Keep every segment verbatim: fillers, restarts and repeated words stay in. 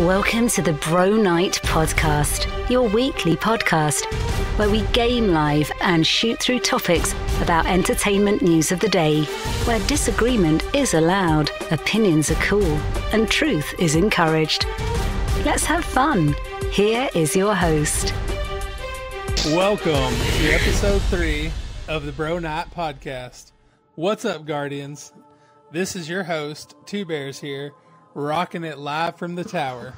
Welcome to the Bro Night Podcast, your weekly podcast where we game live and shoot through topics about entertainment news of the day, where disagreement is allowed, opinions are cool, and truth is encouraged. Let's have fun. Here is your host. Welcome to episode three of the Bro Night Podcast. What's up, Guardians? This is your host, Two Bears here. Rocking it live from the tower.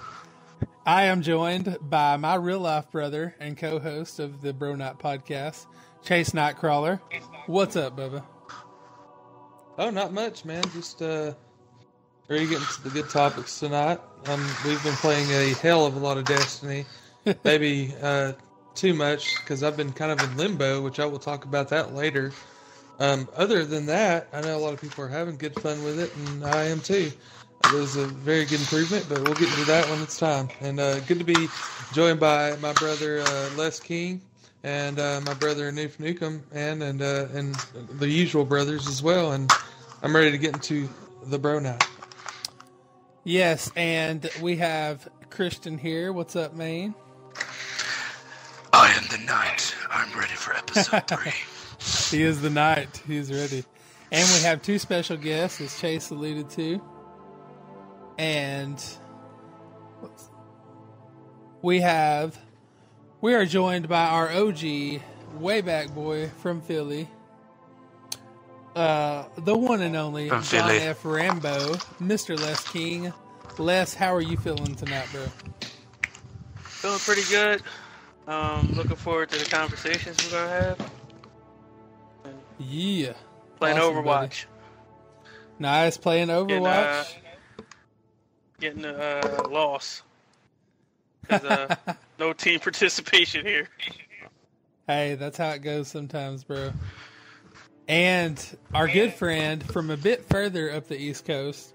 I am joined by my real life brother and co-host of the Bro Night Podcast, Chase Nightcrawler. What's up, Bubba? Oh, not much, man. Just uh, ready to get into the good topics tonight. Um, we've been playing a hell of a lot of Destiny. Maybe uh, too much, because I've been kind of in limbo, which I will talk about that later. Um, other than that, I know a lot of people are having good fun with it, and I am too. It was a very good improvement, but we'll get into that when it's time. And uh, good to be joined by my brother uh, Les King and uh, my brother Newf Nukem and and uh, and the usual brothers as well. And I'm ready to get into the Bro Night. Yes, and we have Christian here. What's up, man? I am the Knight. I'm ready for episode three. He is the Knight. He's ready. And we have two special guests, as Chase alluded to. And we have, we are joined by our O G, way back boy from Philly, uh, the one and only from John Philly. F. Rambo, Mister Les King. Les, how are you feeling tonight, bro? Feeling pretty good. Um, looking forward to the conversations we're gonna have. Yeah. Playing awesome, Overwatch. Buddy. Nice, playing Overwatch. And, uh, Getting a uh, loss. Uh, no team participation here. Hey, that's how it goes sometimes, bro. And our good friend from a bit further up the East Coast,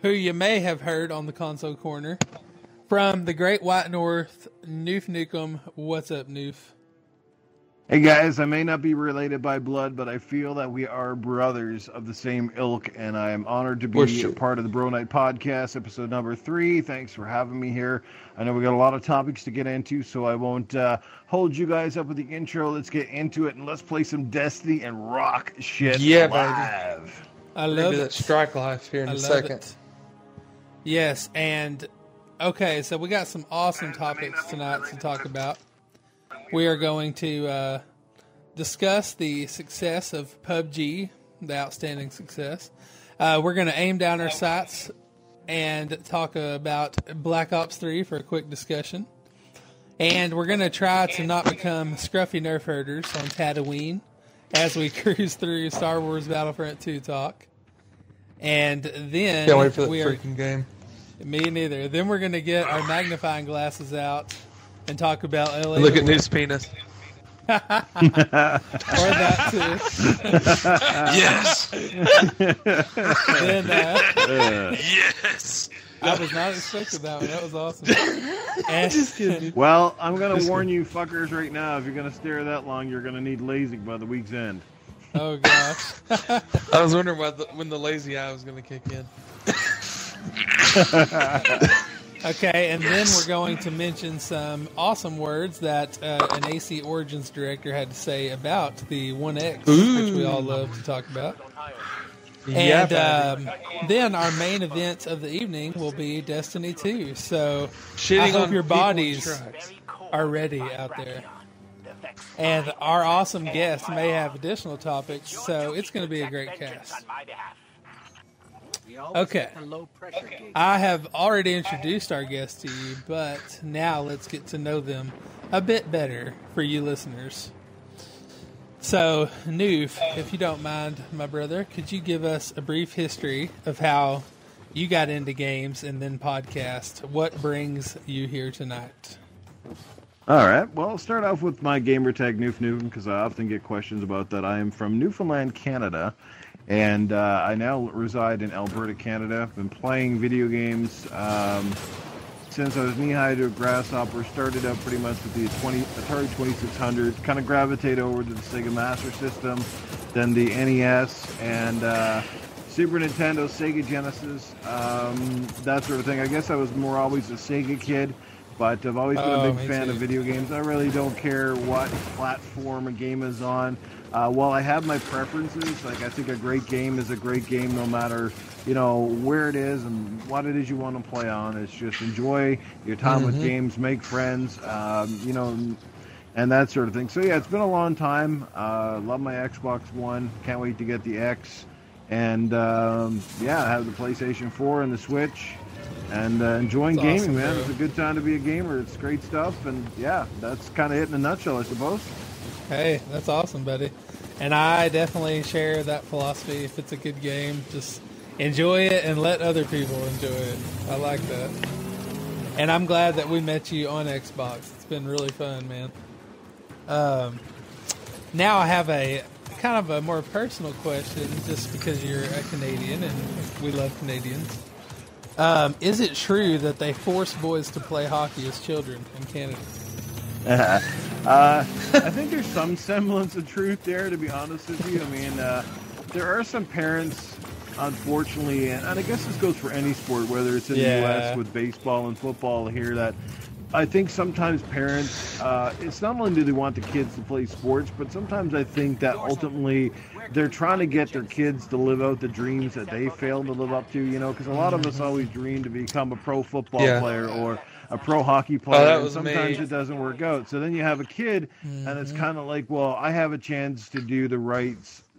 who you may have heard on the Console Corner, from the Great White North, Newf Nukem. What's up, Newf? Hey, guys. I may not be related by blood, but I feel that we are brothers of the same ilk, and I am honored to be a part of the Bro Night Podcast, episode number three. Thanks for having me here. I know we got a lot of topics to get into, so I won't uh, hold you guys up with the intro. Let's get into it, and let's play some Destiny and rock shit yeah, live. Baby. I love it. That strike life here in I a second. It. Yes, and okay, so we got some awesome and topics I mean, tonight really to talk good. about. We are going to uh, discuss the success of P U B G, the outstanding success. Uh, we're going to aim down our sights and talk about Black Ops three for a quick discussion. And we're going to try to not become scruffy nerf herders on Tatooine as we cruise through Star Wars Battlefront two talk. And then... Can't wait for that we freaking are, game. Me neither. Then we're going to get our magnifying glasses out and talk about L A Look at New's penis. Or that too. Yes. Then, uh, yes. I was not expecting that one. That was awesome. And, just kidding. Well, I'm gonna just warn kidding. you, fuckers, right now. If you're gonna stare that long, you're gonna need LASIK by the week's end. Oh gosh. I was wondering why the, when the lazy eye was gonna kick in. Okay, and yes. then we're going to mention some awesome words that uh, an A C Origins director had to say about the One X, Ooh. which we all love to talk about. Yeah, and um, then our main event of the evening will be Destiny two. So Shitting I hope your bodies are ready out there. And our awesome guest may have additional topics, so it's going to be a great cast. Okay. okay. I have already introduced our guests to you, but now let's get to know them a bit better for you listeners. So, Newf, if you don't mind, my brother, could you give us a brief history of how you got into games and then podcast? What brings you here tonight? All right. Well, I'll start off with my gamertag, Newf Nukem, because I often get questions about that. I am from Newfoundland, Canada. And uh, I now reside in Alberta, Canada. I've been playing video games um, since I was knee-high to a grasshopper. Started up pretty much with the twenty, Atari twenty-six hundred. Kind of gravitated over to the Sega Master System, then the N E S, and uh, Super Nintendo, Sega Genesis, um, that sort of thing. I guess I was more always a Sega kid, but I've always been oh, a big fan too. of video games. I really don't care what platform a game is on. Uh, while I have my preferences, like I think a great game is a great game no matter, you know, where it is and what it is you want to play on. It's just enjoy your time mm-hmm. with games, make friends, um, you know, and that sort of thing. So, yeah, it's been a long time. Uh, love my Xbox One. Can't wait to get the X. And, um, yeah, I have the PlayStation four and the Switch. And uh, enjoying that's gaming, awesome, man. Bro. It's a good time to be a gamer. It's great stuff. And, yeah, that's kind of it in a nutshell, I suppose. Hey, that's awesome, buddy. And I definitely share that philosophy. If it's a good game, just enjoy it and let other people enjoy it. I like that. And I'm glad that we met you on Xbox. It's been really fun, man. Um, now I have a kind of a more personal question, just because you're a Canadian and we love Canadians. Um, is it true that they force boys to play hockey as children in Canada? Uh, uh, I think there's some semblance of truth there, to be honest with you. I mean, uh, there are some parents, unfortunately, and I guess this goes for any sport, whether it's in yeah. the U S with baseball and football here, that I think sometimes parents, uh, it's not only do they want the kids to play sports, but sometimes I think that ultimately they're trying to get their kids to live out the dreams that they failed to live up to, you know, because a lot of us always dream to become a pro football yeah. player or a pro hockey player, oh, and sometimes me. it doesn't work out. So then you have a kid, mm-hmm. and it's kind of like, well, I have a chance to do the right,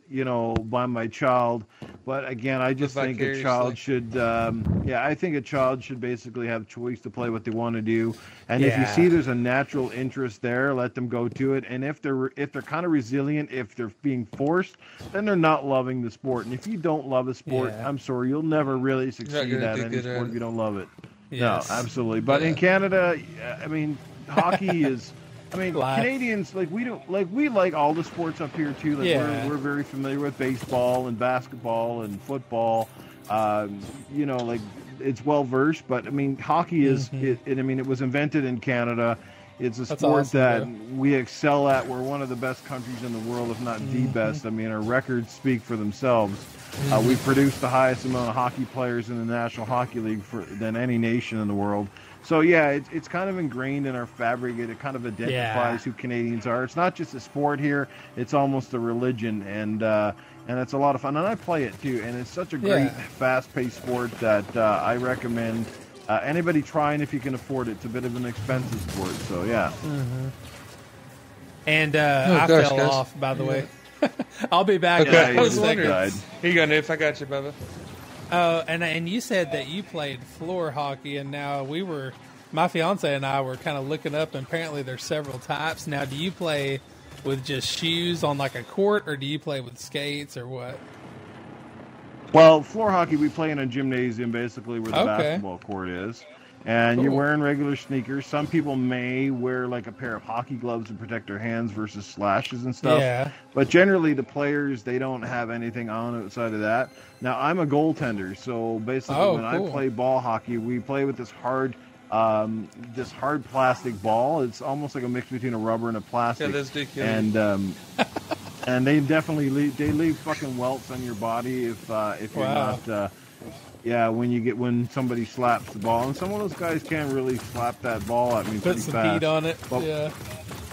you know, by my child. But again, I just think a child should, um, yeah, I think a child should basically have choice to play what they want to do. And yeah. if you see there's a natural interest there, let them go to it. And if they're if they're kind of resilient, if they're being forced, then they're not loving the sport. And if you don't love a sport, yeah. I'm sorry, you'll never really succeed at any sport at if you don't love it. Yes. No, absolutely. But yeah. in Canada, I mean, hockey is... I mean, Life. Canadians, like, we don't, like, we like all the sports up here, too. Like, yeah. we're, we're very familiar with baseball and basketball and football. Um, you know, like, it's well-versed. But, I mean, hockey is, mm-hmm. it, it, I mean, it was invented in Canada. It's a That's sport awesome, that bro. we excel at. We're one of the best countries in the world, if not mm-hmm. the best. I mean, our records speak for themselves. Mm-hmm. Uh, we produce the highest amount of hockey players in the National Hockey League for, than any nation in the world. So, yeah, it, it's kind of ingrained in our fabric. It kind of identifies yeah. who Canadians are. It's not just a sport here. It's almost a religion, and uh, and it's a lot of fun. And I play it, too, and it's such a great, yeah. fast-paced sport that uh, I recommend uh, anybody trying if you can afford it. It's a bit of an expensive sport, so, yeah. Mm-hmm. And uh, oh, I gosh, fell guys. off, by the yeah. way. I'll be back. Okay. Yeah, I was wondering. Here you go, Newf. I got you, Bubba. Uh, and and you said that you played floor hockey, and now we were, my fiance and I were kind of looking up, and apparently there's several types. Now, do you play with just shoes on like a court, or do you play with skates, or what? Well, floor hockey, we play in a gymnasium, basically, where the okay. basketball court is. And cool. you're wearing regular sneakers. Some people may wear like a pair of hockey gloves to protect their hands versus slashes and stuff. Yeah. But generally the players, they don't have anything on outside of that. Now, I'm a goaltender, so basically oh, when cool. I play ball hockey, we play with this hard um, this hard plastic ball. It's almost like a mix between a rubber and a plastic. Yeah, that's dick, yeah. And um, and they definitely leave, they leave fucking welts on your body if uh, if you're wow. not uh, Yeah, when you get when somebody slaps the ball, and some of those guys can't really slap that ball at me. Put some fast. heat on it. But, yeah,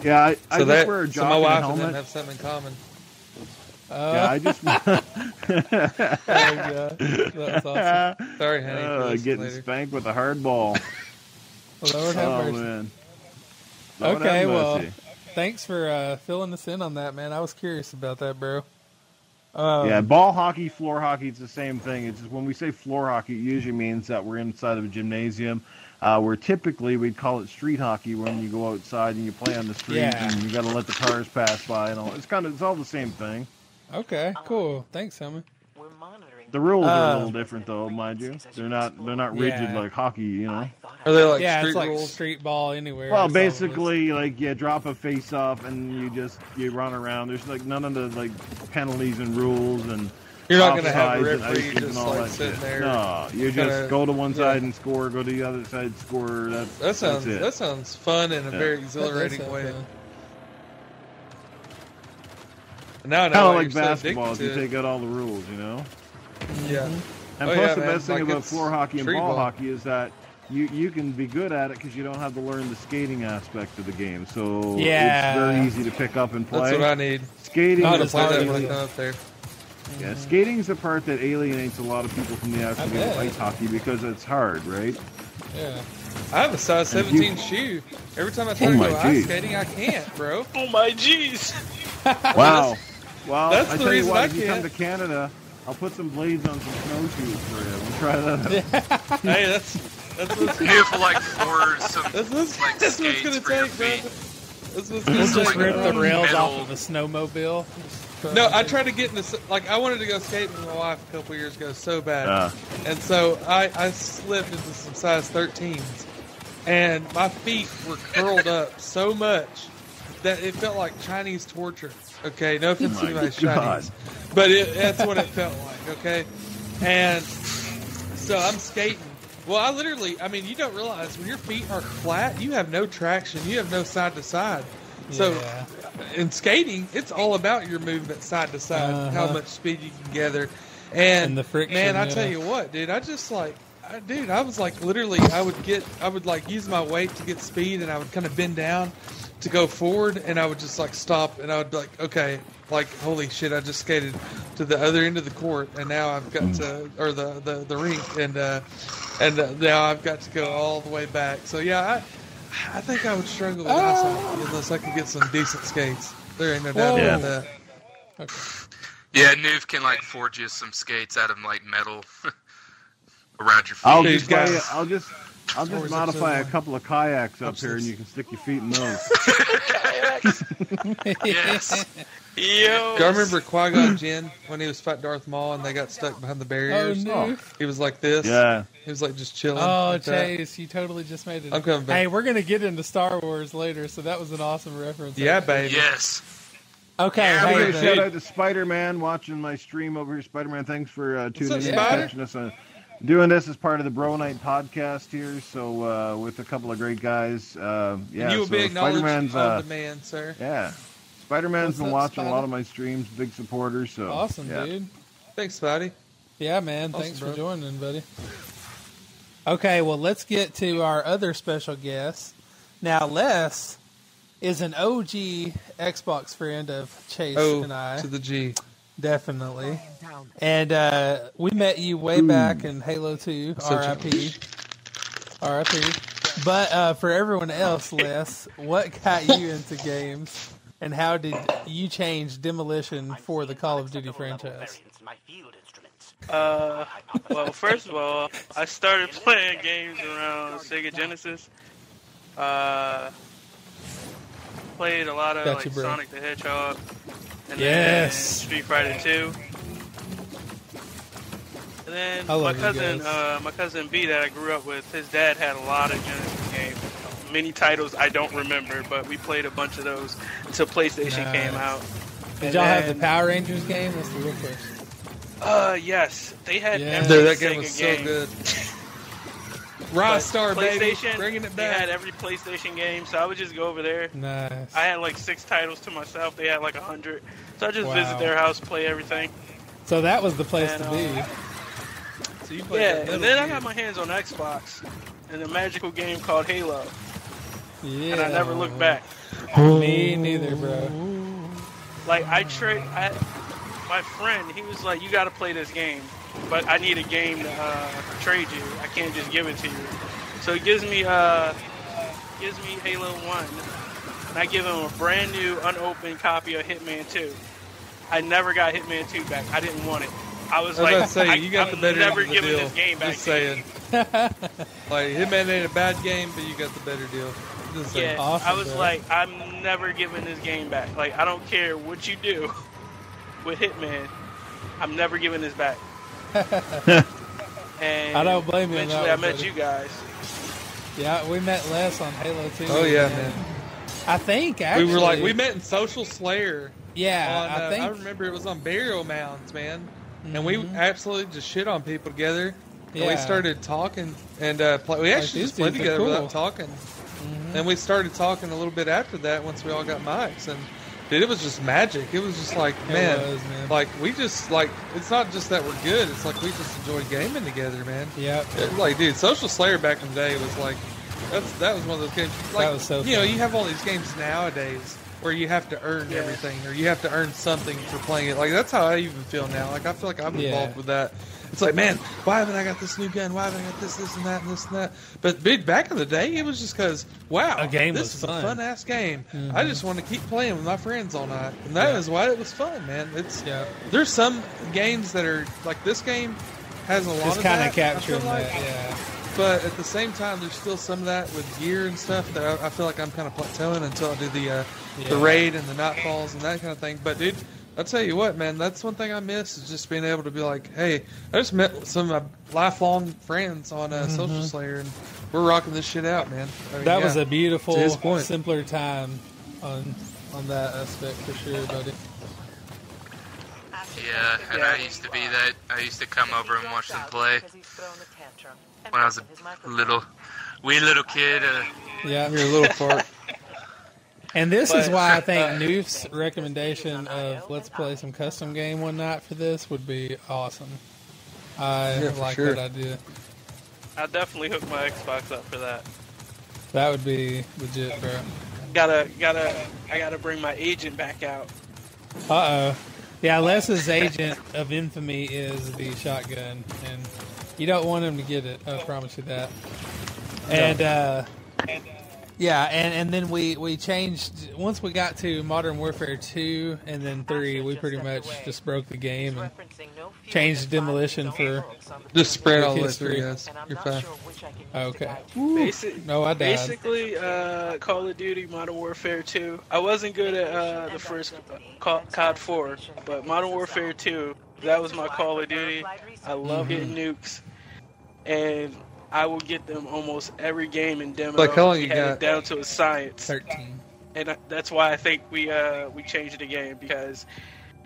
yeah. I, so I that, just wear a jock so my wife and, and them have something in common. Uh. Yeah, I just. oh, that's awesome. Sorry, honey. Uh, getting later. spanked with a hard ball. well, Lord have oh mercy. man. Lord okay, have mercy. well, okay. thanks for uh, filling us in on that, man. I was curious about that, bro. Um, yeah, ball hockey, floor hockey, it's the same thing. It's just when we say floor hockey, it usually means that we're inside of a gymnasium. Uh, where typically we'd call it street hockey when you go outside and you play on the street yeah. and you got to let the cars pass by and all. It's kind of it's all the same thing. Okay, cool. Thanks, Simon. The rules are um, a little different, though, mind you. They're not they're not rigid yeah. like hockey, you know. Are they like yeah, street it's like rules? Street ball anywhere. Well, basically, like you yeah, drop a face off and you just you run around. There's like none of the like penalties and rules and you're not gonna have a referee just like sitting there. No, you kinda, just go to one side yeah. and score, go to the other side, score. That's, that sounds that's that sounds fun in a yeah. very exhilarating way. Fun. Now I know. Kind of like basketball, so you take out all the rules, you know. Yeah. And oh, plus yeah, the man. best thing like about floor hockey and ball, ball hockey is that you, you can be good at it because you don't have to learn the skating aspect of the game. So yeah. it's very easy to pick up and play. That's what I need. Skating I is play that when I'm out there. Yeah, skating's the part that alienates a lot of people from the actual game of ice hockey because it's hard, right? Yeah. I have a size seventeen you... shoe. Every time I try oh to go geez. ice skating, I can't, bro. Oh my jeez! Wow. Well, that's I the tell you what, I if you come to Canada, I'll put some blades on some snowshoes for you. We'll try that out. Hey, that's... that's what's here for like four some that's, that's, like that's skates what's gonna for take, your feet. That's what's gonna we'll just rip the rails middle. off of a snowmobile. No, I tried to get in this. Like, I wanted to go skating with my wife a couple years ago so bad. Uh. And so I, I slipped into some size thirteens. And my feet were curled up so much that it felt like Chinese torture. Okay, no offense to anybody's Chinese. But it, that's what it felt like, okay? And so I'm skating. Well, I literally, I mean, you don't realize when your feet are flat, you have no traction, you have no side to side. So, yeah. in skating, it's all about your movement side to side, uh-huh. how much speed you can gather, and, and the friction, man, I yeah. tell you what, dude, I just like, I, dude, I was like, literally, I would get, I would like use my weight to get speed, and I would kind of bend down to go forward, and I would just like stop, and I would be like, okay, like, holy shit, I just skated to the other end of the court, and now I've got to, or the the, the rink, and uh, and uh, now I've got to go all the way back. So yeah. I, I think I would struggle with ice hockey unless I could get some decent skates. There ain't no doubt about yeah. that. Okay. Yeah, Newf can like forge you some skates out of like metal around your feet. I'll just, guys. Play, I'll just, I'll just modify a couple of kayaks up here, and you can stick your feet in those. Kayaks. Yes. Yo. Do I remember Qui-Gon Jinn when he was fighting Darth Maul and they got stuck behind the barriers? Oh, no. He was like this. Yeah. He was like just chilling. Oh, Chase, you totally just made it. I'm coming back. Hey, we're going to get into Star Wars later, so that was an awesome reference. Yeah, actually. baby. Yes. Okay. Yeah, hey, a shout out to Spider-Man watching my stream over here. Spider-Man, thanks for uh, tuning in and catching us on. Doing this as part of the Bro Night podcast here, so uh, with a couple of great guys. Uh, yeah, and you will so be acknowledged on uh, demand, sir. Yeah. Spider-Man's What's been up, watching Spidey? a lot of my streams, big supporters. So awesome, yeah. dude. Thanks, Spidey. Yeah, man. Awesome, Thanks bro. for joining, buddy. Okay, well, let's get to our other special guest. Now, Les is an O G Xbox friend of Chase oh, and I. to the G. Definitely. And uh, we met you way Ooh. back in Halo two, R I P. R I P. But uh, for everyone else, Les, what got you into games? And how did you change demolition for the Call of Duty franchise? Uh, well, first of all, I started playing games around Sega Genesis. Uh, played a lot of gotcha, like bro. Sonic the Hedgehog, and yes. then Street Fighter two. And then my cousin, uh, my cousin B that I grew up with, his dad had a lot of Genesis games. Many titles I don't remember, but we played a bunch of those until PlayStation nice. came out. Did y'all have the Power Rangers game? That's the real question. Uh, yes, they had. Yes. Every that game was game. so good. Rockstar, baby, bringing it back. They had every PlayStation game, so I would just go over there. Nice. I had like six titles to myself. They had like a hundred, so I just wow. visit their house, play everything. So that was the place and, to um, be. So you played yeah, and then game. I got my hands on Xbox and a magical game called Halo. Yeah. And I never looked back. Me neither, bro. Like, I tricked... I, my friend, he was like, you gotta play this game. But I need a game to uh, trade you. I can't just give it to you. So he gives me, uh, gives me Halo one. And I give him a brand new, unopened copy of Hitman two. I never got Hitman two back. I didn't want it. I was, I was like, say, I, you got I'm the better never the giving deal. this game back just to you. Like, Hitman ain't a bad game, but you got the better deal. Yeah, awesome, I was bro. like, I'm never giving this game back. Like, I don't care what you do with Hitman. I'm never giving this back. And I don't blame you. Eventually, I met you guys. Yeah, we met Les on Halo two. Oh, yeah, man. I think, actually. We were like, we met in Social Slayer. Yeah, on, I uh, think. I remember it was on Burial Mounds, man. Mm-hmm. And we absolutely just shit on people together. Yeah. And we started talking. And uh, play, we actually like, just played together cool. without talking. Mm-hmm. And we started talking a little bit after that once we all got mics, and dude, it was just magic. It was just like, man, was, man, like we just like, it's not just that we're good. It's like we just enjoy gaming together, man. Yeah. Like, dude, Social Slayer back in the day was like, that's that was one of those games. Like, that was so you fun. know, you have all these games nowadays where you have to earn yeah. everything, or you have to earn something for playing it. Like, that's how I even feel now. Like, I feel like I'm involved yeah. with that. It's like, man, why haven't I got this new gun? Why haven't I got this, this, and that, and this, and that? But big, back in the day, it was just because, wow, a game this was is fun. a fun-ass game. Mm-hmm. I just want to keep playing with my friends all night. And that yeah. is why it was fun, man. It's yeah. There's some games that are, like, this game has a lot it's of that. It's kind of capturing like. that, yeah. But at the same time, there's still some of that with gear and stuff that I, I feel like I'm kind of plateauing until I do the uh, yeah. the raid and the nightfalls and that kind of thing. But, dude, I'll tell you what, man, that's one thing I miss is just being able to be like, hey, I just met some of my lifelong friends on uh, mm-hmm. Social Slayer, and we're rocking this shit out, man. I mean, that yeah, was a beautiful, simpler time on on that aspect for sure, buddy. Yeah, and yeah. I used to be that. I used to come over and watch them play. When I was a little, wee little kid. Uh, yeah, you're a little fart. And this but, is why I think uh, Newf's recommendation of let's play some custom game one night for this would be awesome. I yeah, like sure. that idea. I definitely hook my Xbox up for that. That would be legit, bro. Gotta, gotta, I gotta bring my agent back out. Uh oh. Yeah, Les's agent of infamy is the shotgun, and you don't want him to get it. I promise you that. And, uh, and uh, yeah, and, and then we, we changed. Once we got to Modern Warfare two and then three, we pretty much just broke the game and changed demolition for just spread all history. Yes, you're fine. Okay. Basic, no, I died. Basically, uh, Call of Duty, Modern Warfare two. I wasn't good at uh, the first C O D four, but Modern Warfare two. That was my Call of Duty. I love mm-hmm. getting nukes, and I will get them almost every game in demo. Like how long you got? Down to a science. Thirteen. And I, that's why I think we uh we changed the game because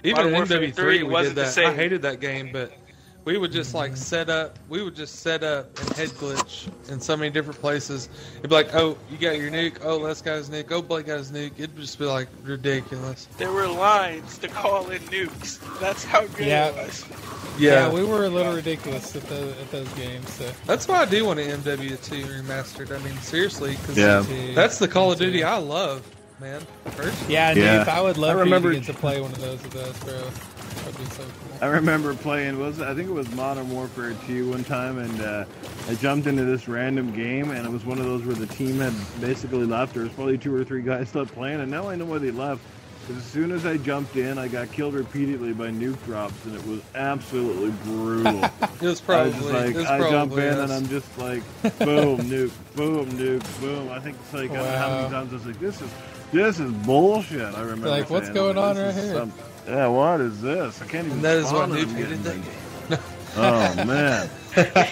even M W three wasn't the same. I hated that game, but we would just like set up. We would just set up and head glitch in so many different places. It'd be like, oh, you got your nuke. Oh, Les got his nuke. Oh, Blake got his nuke. It'd just be like ridiculous. There were lines to call in nukes. That's how good yeah. it was. Yeah. yeah, we were a little ridiculous at those, at those games. So. That's why I do want an M W two remastered. I mean, seriously, because yeah. that's the Call of Duty I love, man. Personally. Yeah, yeah. Newf, I would love I remember... you to get to play one of those with us, bro. That'd be so cool. I remember playing was I think it was Modern Warfare two one time, and uh, I jumped into this random game, and it was one of those where the team had basically left. There was probably two or three guys left playing, and now I know why they left. Because as soon as I jumped in, I got killed repeatedly by nuke drops, and it was absolutely brutal. It was probably. I, was like, it was I probably jump in yes. and I'm just like, boom, nuke, boom, nuke, boom. I think it's like wow. I don't know how many times I was like, this is this is bullshit. I remember. Like, what's going like, on right here? Something. Yeah, what is this? I can't even. And that is what Newf did in that game. Oh man!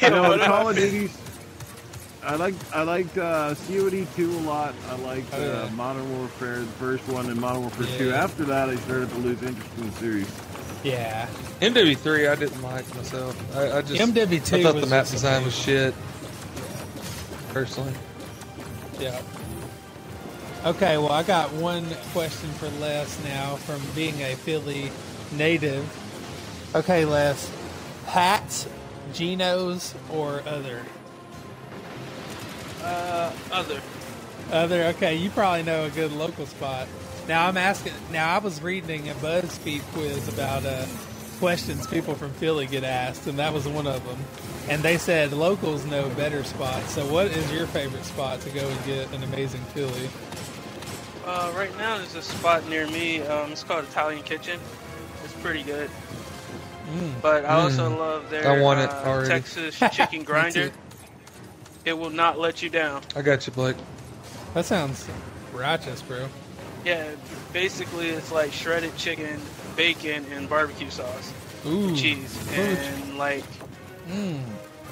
You know, Call of Duty. I like I liked uh, C O D two a lot. I liked uh, oh, yeah. Modern Warfare, the first one, and Modern Warfare yeah. two. After that, I started to lose interest in the series. Yeah. M W three, I didn't like myself. I, I just M W two I thought the map design amazing. was shit. Personally. Yeah. Okay, well, I got one question for Les now from being a Philly native. Okay, Les, Pats, Geno's, or other? Uh, other. Other, okay, you probably know a good local spot. Now, I'm asking, now I was reading a BuzzFeed quiz about uh, questions people from Philly get asked, and that was one of them. And they said locals know better spots. So what is your favorite spot to go and get an amazing Philly? Uh, right now there's a spot near me, um, it's called Italian Kitchen. It's pretty good. Mm. But I also mm. love their I want it uh, Texas Chicken Grinder. It will not let you down. I got you, Blake. That sounds righteous, bro. Yeah, basically it's like shredded chicken, bacon, and barbecue sauce. Ooh. And cheese. And like, mm.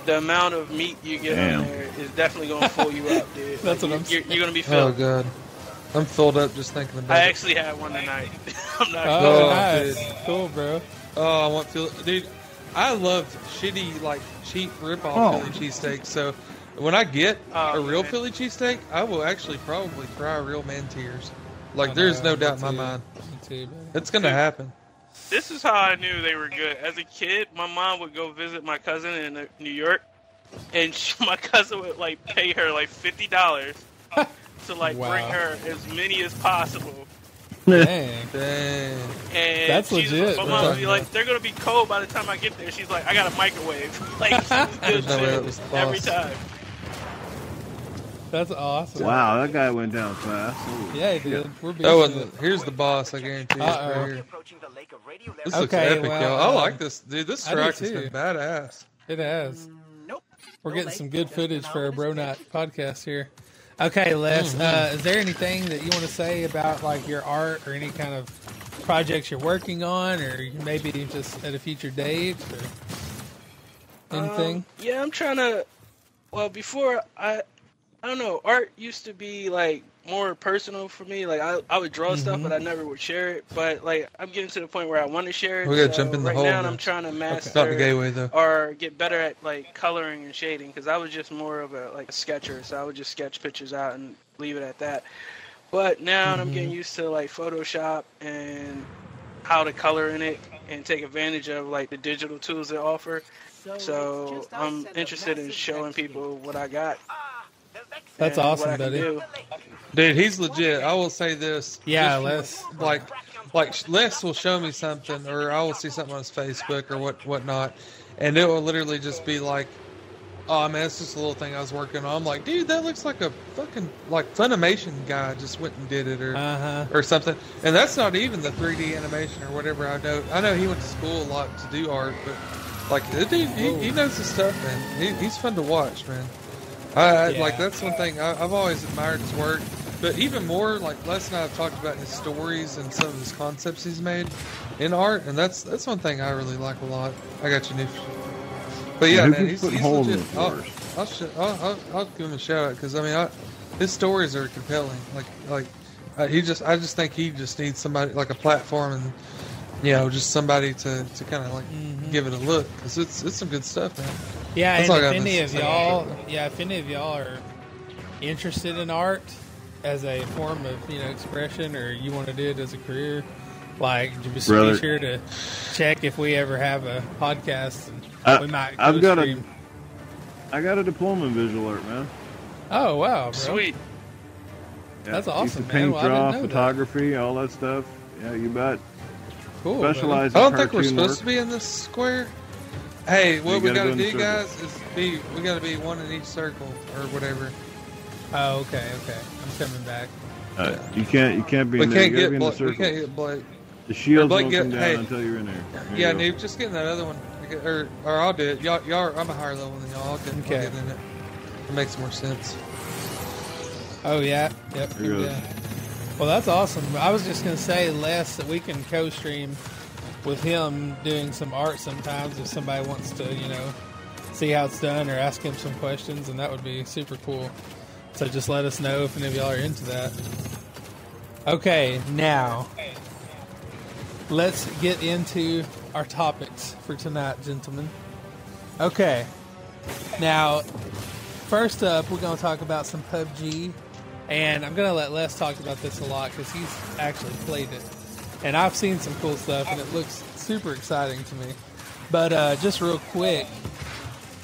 the amount of meat you get Damn. on there is definitely going to fool you up, dude. That's like, what I'm saying. You're, you're going to be filled. Oh, God. I'm filled up just thinking about it. I actually had one tonight. I'm not oh, nice. Dude. Cool, bro. Oh, I want Philly. Dude, I love shitty, like, cheap rip-off oh. Philly cheesesteaks. So when I get oh, a real man. Philly cheesesteak, I will actually probably cry real man tears. Like, there's no doubt in my mind. too, man. It's gonna happen. This is how I knew they were good. As a kid, my mom would go visit my cousin in New York, and she, my cousin would like pay her like fifty dollars to like wow. bring her as many as possible. Dang, dang. And that's she's, legit. My mom would be like, "They're gonna be cold by the time I get there." She's like, "I got a microwave." Like she was every time. That's awesome. Wow, that guy went down fast. Ooh. Yeah, he did. We're that wasn't, here's the boss, I guarantee you. Uh-oh. Right here. This looks okay, epic, well, y'all. Uh, I like this. Dude, this track has been badass. It has. Nope. We're getting some good footage for our Bro Night podcast here. Okay, Les, mm-hmm. uh, is there anything that you want to say about like your art or any kind of projects you're working on or maybe just at a future date or anything? Um, yeah, I'm trying to... Well, before I... I don't know, art used to be, like, more personal for me. Like, I I would draw mm-hmm. stuff, but I never would share it. But, like, I'm getting to the point where I want to share it. We gotta so jump in the right hole, now, man. I'm trying to master okay. the gateway, though. Or get better at, like, coloring and shading. Because I was just more of a, like, a sketcher. So I would just sketch pictures out and leave it at that. But now mm-hmm. I'm getting used to, like, Photoshop and how to color in it and take advantage of, like, the digital tools they offer. So, so I'm interested in showing people what I got. That's and awesome, buddy. Do. Dude, he's legit. I will say this. Yeah, Les. Like, like Les will show me something, or I will see something on his Facebook or what, whatnot, and it will literally just be like, "Oh man, it's just a little thing I was working on." I'm like, "Dude, that looks like a fucking like Funimation guy just went and did it, or uh-huh. or something." And that's not even the three D animation or whatever. I know. I know he went to school a lot to do art, but like, dude, he, he knows his stuff, man. He, he's fun to watch, man. I, yeah. Like, that's one thing I, I've always admired his work, but even more, like, Les and I have talked about his stories and some of his concepts he's made in art, and that's that's one thing I really like a lot. I got you, Newf. But yeah, man, he's, he's legit. I'll, I'll, sh- I'll, I'll, I'll give him a shout out because I mean, I, his stories are compelling. Like, like uh, he just, I just think he just needs somebody like a platform and you know, just somebody to, to kind of like mm-hmm. give it a look because it's it's some good stuff, man. Yeah, and if any of y'all, yeah, if any of y'all are interested in art as a form of you know expression, or you want to do it as a career, like just Brother. be sure to check if we ever have a podcast. And I, we might. I've got stream. a, I got a diploma in visual art, man. Oh wow, bro. Sweet. Yeah, that's awesome, man. Paint, well, draw, I didn't know photography, that. all that stuff. Yeah, you bet. Cool. Specialized. I don't think we're supposed work. to be in this square. Hey, what we gotta do, guys, is be we gotta be one in each circle or whatever. Oh, okay, okay. I'm coming back. Uh, you can't, you can't be in there. You gotta be in the circle. We can't get Blake. The shield's won't come down until you're in there. Yeah, Noob, just get in that other one, or or I'll do it. Y'all, y'all, I'm a higher level than y'all. I'll get, okay. I'll get in it. It makes more sense. Oh yeah, yep. Yeah. Well, that's awesome. I was just gonna say, Les, that we can co-stream with him doing some art sometimes if somebody wants to, you know, see how it's done or ask him some questions, and that would be super cool. So just let us know if any of y'all are into that. Okay, now let's get into our topics for tonight, gentlemen. Okay, now first up, we're going to talk about some P U B G, and I'm going to let Les talk about this a lot because he's actually played it. And I've seen some cool stuff, and it looks super exciting to me. But uh, just real quick,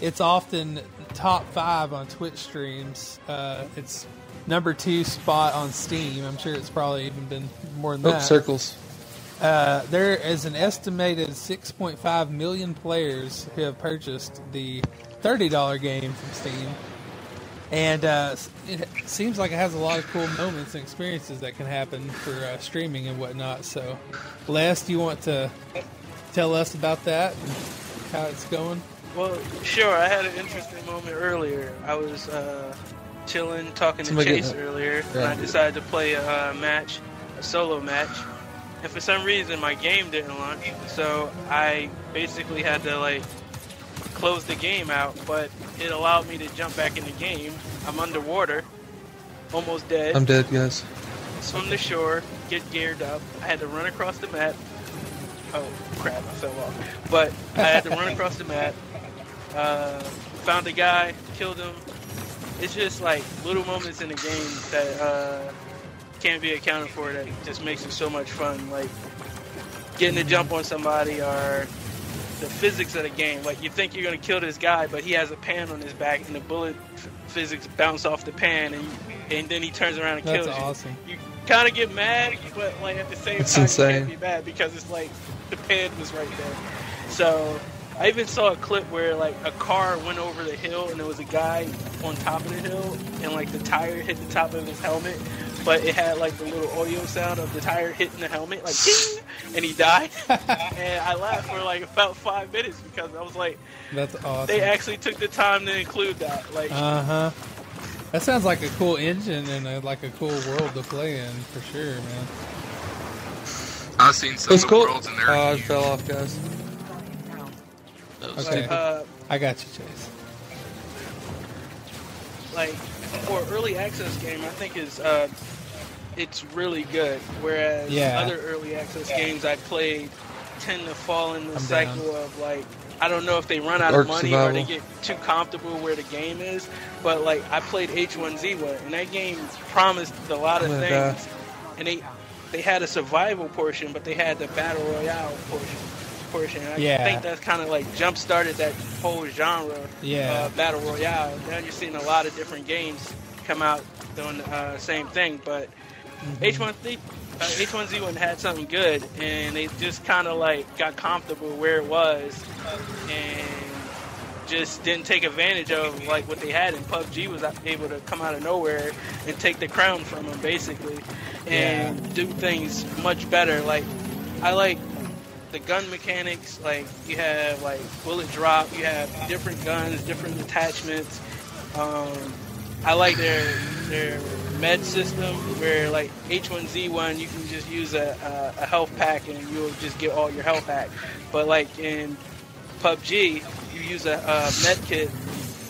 it's often top five on Twitch streams. Uh, it's number two spot on Steam. I'm sure it's probably even been more than that. Oh, circles. Uh, there is an estimated six point five million players who have purchased the thirty dollars game from Steam. And uh, it seems like it has a lot of cool moments and experiences that can happen for uh, streaming and whatnot. So, Les, do you want to tell us about that and how it's going? Well, sure. I had an interesting moment earlier. I was uh, chilling, talking to Somebody Chase earlier, yeah. and I decided to play a match, a solo match. And for some reason, my game didn't launch. So I basically had to, like, close the game out, but it allowed me to jump back in the game. I'm underwater, almost dead. I'm dead, yes. Swim to shore, get geared up. I had to run across the map. Oh, crap, I fell off. But I had to run across the map. Uh, found a guy, killed him. It's just like little moments in the game that uh, can't be accounted for that just makes it so much fun. Like getting a jump on somebody or the physics of the game. Like you think you're gonna kill this guy, but he has a pan on his back, and the bullet f- physics bounce off the pan, and you, and then he turns around and That's kills awesome. you. You kind of get mad, but like at the same That's time, insane. You can't be mad because it's like the pan was right there. So I even saw a clip where like a car went over the hill, and there was a guy on top of the hill, and like the tire hit the top of his helmet, but it had like the little audio sound of the tire hitting the helmet, like ding, and he died. And I laughed for like about five minutes because I was like, "That's awesome." They actually took the time to include that. Like, uh huh. That sounds like a cool engine and a, like a cool world to play in for sure, man. I've seen some cool. worlds in there. Oh, I fell off, guys. Okay, like, uh, I got you, Chase. Like for early access game, I think is uh, it's really good. Whereas yeah. other early access yeah. games I played tend to fall in the I'm cycle down. of like I don't know if they run out Lurk of money survival. or they get too comfortable where the game is. But like I played H one Z one, and that game promised a lot of things, die. and they they had a survival portion, but they had the battle royale portion. portion. I yeah. think that's kind of like jump started that whole genre, yeah. uh, battle royale. Now you're seeing a lot of different games come out doing the uh, same thing, but mm-hmm. H one Z one had something good, and they just kind of like got comfortable where it was and just didn't take advantage of like what they had, and P U B G was able to come out of nowhere and take the crown from them basically, and yeah. do things much better. Like I like the gun mechanics, like you have like bullet drop, you have different guns, different attachments. Um, I like their their med system where like H one Z one, you can just use a, a, a health pack and you'll just get all your health back. But like in P U B G, you use a, a med kit,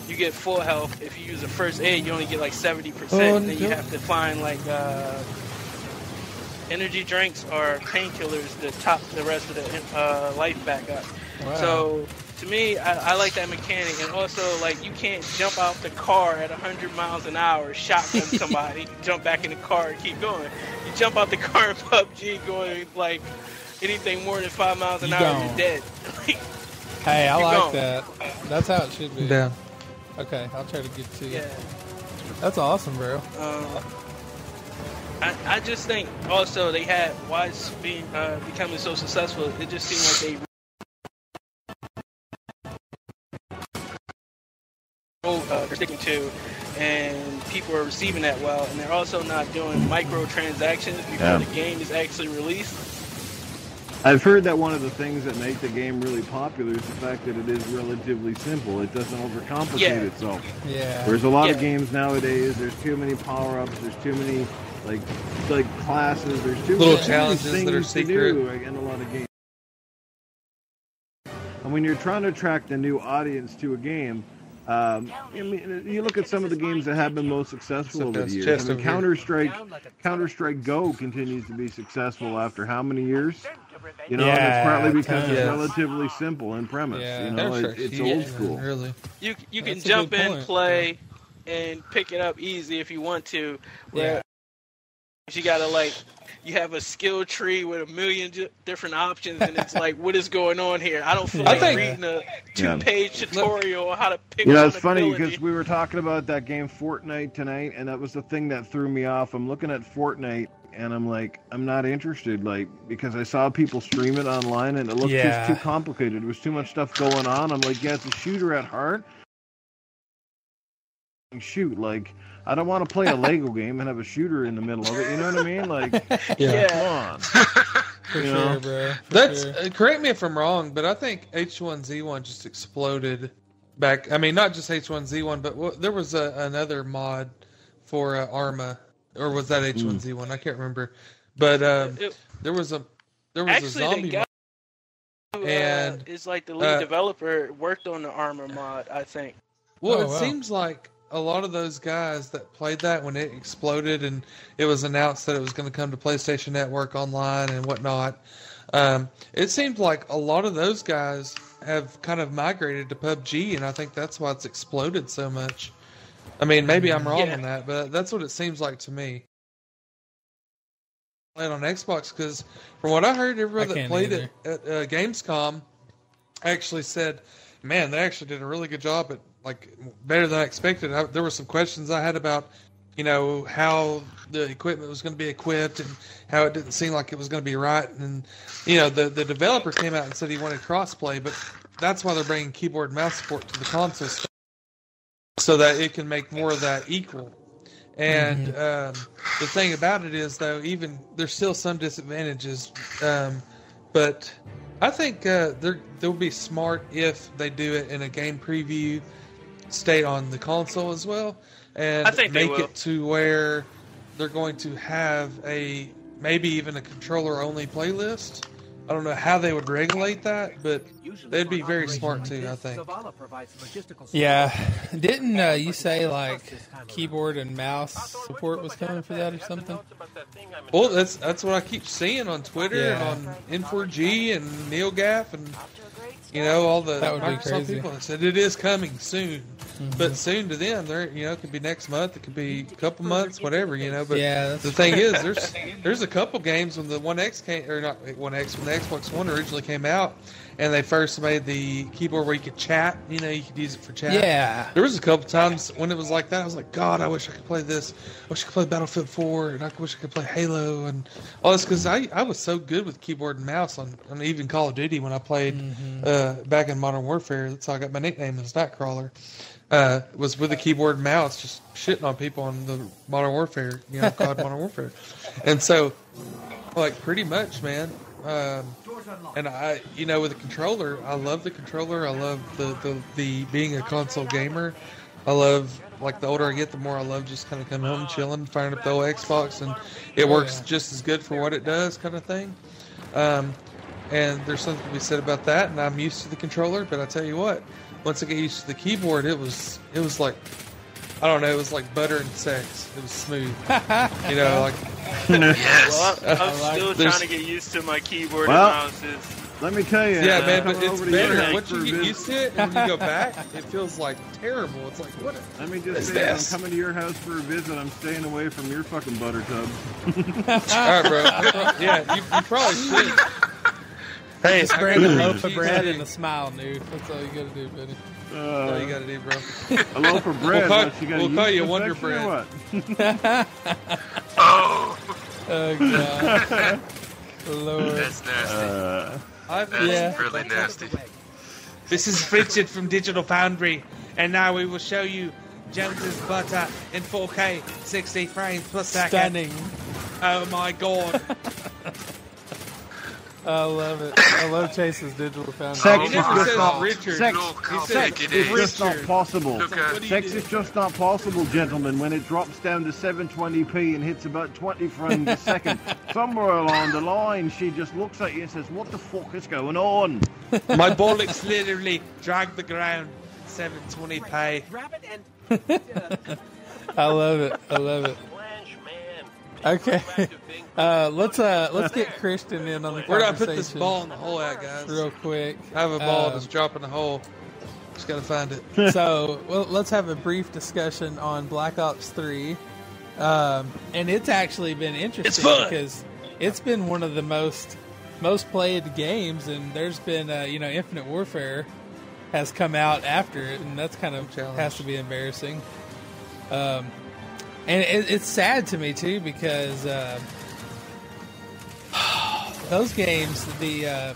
you get full health. If you use a first aid, you only get like seventy percent. Oh, then you have to find like uh, energy drinks or painkillers to top the rest of the uh, life back up. Wow. So to me, I, I like that mechanic, and also like you can't jump out the car at one hundred miles an hour, shotgun somebody, jump back in the car and keep going. You jump out the car in P U B G going like anything more than five miles an you hour, gone. you're dead. Hey, I you're like gone. that. That's how it should be. Yeah. Okay, I'll try to get to you. Yeah. That's awesome, bro. Um, I, I just think also they had why it's being uh, becoming so successful. It just seemed like they uh, are sticking to, and people are receiving that well. And they're also not doing microtransactions before yeah. the game is actually released. I've heard that one of the things that make the game really popular is the fact that it is relatively simple. It doesn't overcomplicate yeah. itself. Yeah. There's a lot yeah. of games nowadays. There's too many power-ups. There's too many. Like, like classes, there's too little many challenges things that are secret to do in a lot of games. And when you're trying to attract a new audience to a game, um, I mean, you look at some of the games that have been most successful over the years. I mean, Counter-Strike, Counter-Strike Go continues to be successful after how many years? You know, yeah, it's partly because it's relatively simple in premise. Yeah. You know, it, it's old school. Yeah, really. You you can That's jump in, point. play, yeah. and pick it up easy if you want to. Where yeah. You gotta like, you have a skill tree with a million j- different options, and it's like, what is going on here? I don't feel like think, reading a two-page yeah. tutorial on how to pick. You know, it's funny because we were talking about that game Fortnite tonight, and that was the thing that threw me off. I'm looking at Fortnite, and I'm like, I'm not interested, like because I saw people stream it online, and it looked yeah. too, too complicated. There was too much stuff going on. I'm like, yeah, it's a shooter at heart. Shoot, like. I don't want to play a Lego game and have a shooter in the middle of it. You know what I mean? Like, yeah. come on. For you know? sure, bro. For That's sure. Uh, correct me if I'm wrong, but I think H one Z one just exploded back. I mean, not just H one Z one, but w- there was a, another mod for uh, Arma, or was that H one Z one? Mm. I can't remember. But um, it, there was a there was actually, a zombie mod. Who, uh, and it's like the lead uh, developer worked on the Arma mod, I think. Well, oh, it wow. seems like. A lot of those guys that played that when it exploded and it was announced that it was going to come to PlayStation Network online and whatnot, um, it seemed like a lot of those guys have kind of migrated to P U B G, and I think that's why it's exploded so much. I mean, maybe I'm wrong yeah. on that, but that's what it seems like to me. playing on Xbox, because from what I heard, everyone I that played either. it at uh, Gamescom actually said, man, they actually did a really good job at, like, better than I expected. I, there were some questions I had about, you know, how the equipment was going to be equipped and how it didn't seem like it was going to be right. And, you know, the, the developer came out and said he wanted crossplay, but that's why they're bringing keyboard and mouse support to the console stuff, so that it can make more of that equal. And mm-hmm. um, the thing about it is, though, even there's still some disadvantages. Um, but I think uh, they'll be smart if they do it in a game preview state on the console as well. And I think make it to where they're going to have a, maybe even a controller-only playlist. I don't know how they would regulate that, but they'd be very smart too, I think. Yeah. Didn't uh, you say, like, keyboard and mouse support was coming for that or something? Well, that's that's what I keep seeing on Twitter yeah. and on N four G and NeoGAF and, you know, all the Microsoft people that said it is coming soon. Mm-hmm. But soon to them, there, you know, it could be next month, it could be a couple months, whatever, you know. But yeah, the thing is, there's there's a couple games when the One X came, or not One X, when the Xbox One originally came out, and they first made the keyboard where you could chat. You know, you could use it for chat. Yeah. There was a couple times when it was like that. I was like, God, I wish I could play this. I wish I could play Battlefield four, and I wish I could play Halo, and all this, because I, I was so good with keyboard and mouse on, on even Call of Duty when I played mm-hmm. uh, back in Modern Warfare. That's how I got my nickname as Nightcrawler. Uh, was with a keyboard and mouse, just shitting on people on the Modern Warfare, you know, C O D Modern Warfare. And so, like, pretty much, man. Um, and I, you know, with a controller, I love the controller. I love the, the, the being a console gamer. I love, like, the older I get, the more I love just kind of coming home, chilling, firing up the old Xbox, and it works just as good for what it does, kind of thing. Um, and there's something to be said about that, and I'm used to the controller, but I tell you what, once I get used to the keyboard, it was it was like, I don't know, it was like butter and sex. It was smooth, you know, like. Yes. Well, I'm, I'm still like, trying there's... to get used to my keyboard well, and mouses. Let me tell you, yeah, uh, man, but it's better once you get used to it. And when you go back, it feels like terrible. It's like what? Let me just say, this? I'm coming to your house for a visit. I'm staying away from your fucking butter tub. All right, bro. Yeah, you, you probably should. Hey, it's bring a loaf of bread and a smile, dude. That's all you gotta do, buddy. Uh, That's all you gotta do, bro. A loaf of bread. We'll call you, we'll call you Wonder Bread. What? oh. oh, God. Lord. That's nasty. Uh, That's yeah. really nasty. This is Richard from Digital Foundry, and now we will show you Jones's butter in four K, sixty frames per second. Stunning. Oh, my God. I love it. I love Chase's Digital Foundry. Sex is just not Richard. Sex is just not possible. Sex is just not possible, gentlemen, when it drops down to seven twenty p and hits about twenty frames a second. Somewhere along the line, she just looks at you and says, what the fuck is going on? My bollocks literally drag the ground. seven twenty p. I love it. I love it. Okay, uh, let's uh, let's get Christian in on the conversation. Where do I put this ball in the hole at, guys? Real quick. I have a ball um, that's dropping the hole. Just got to find it. So, well, let's have a brief discussion on Black Ops three. Um, and it's actually been interesting it's because it's been one of the most most played games, and there's been, uh, you know, Infinite Warfare has come out after it, and that's kind of Challenge. has to be embarrassing. Um And it, it's sad to me, too, because uh, those games, the uh,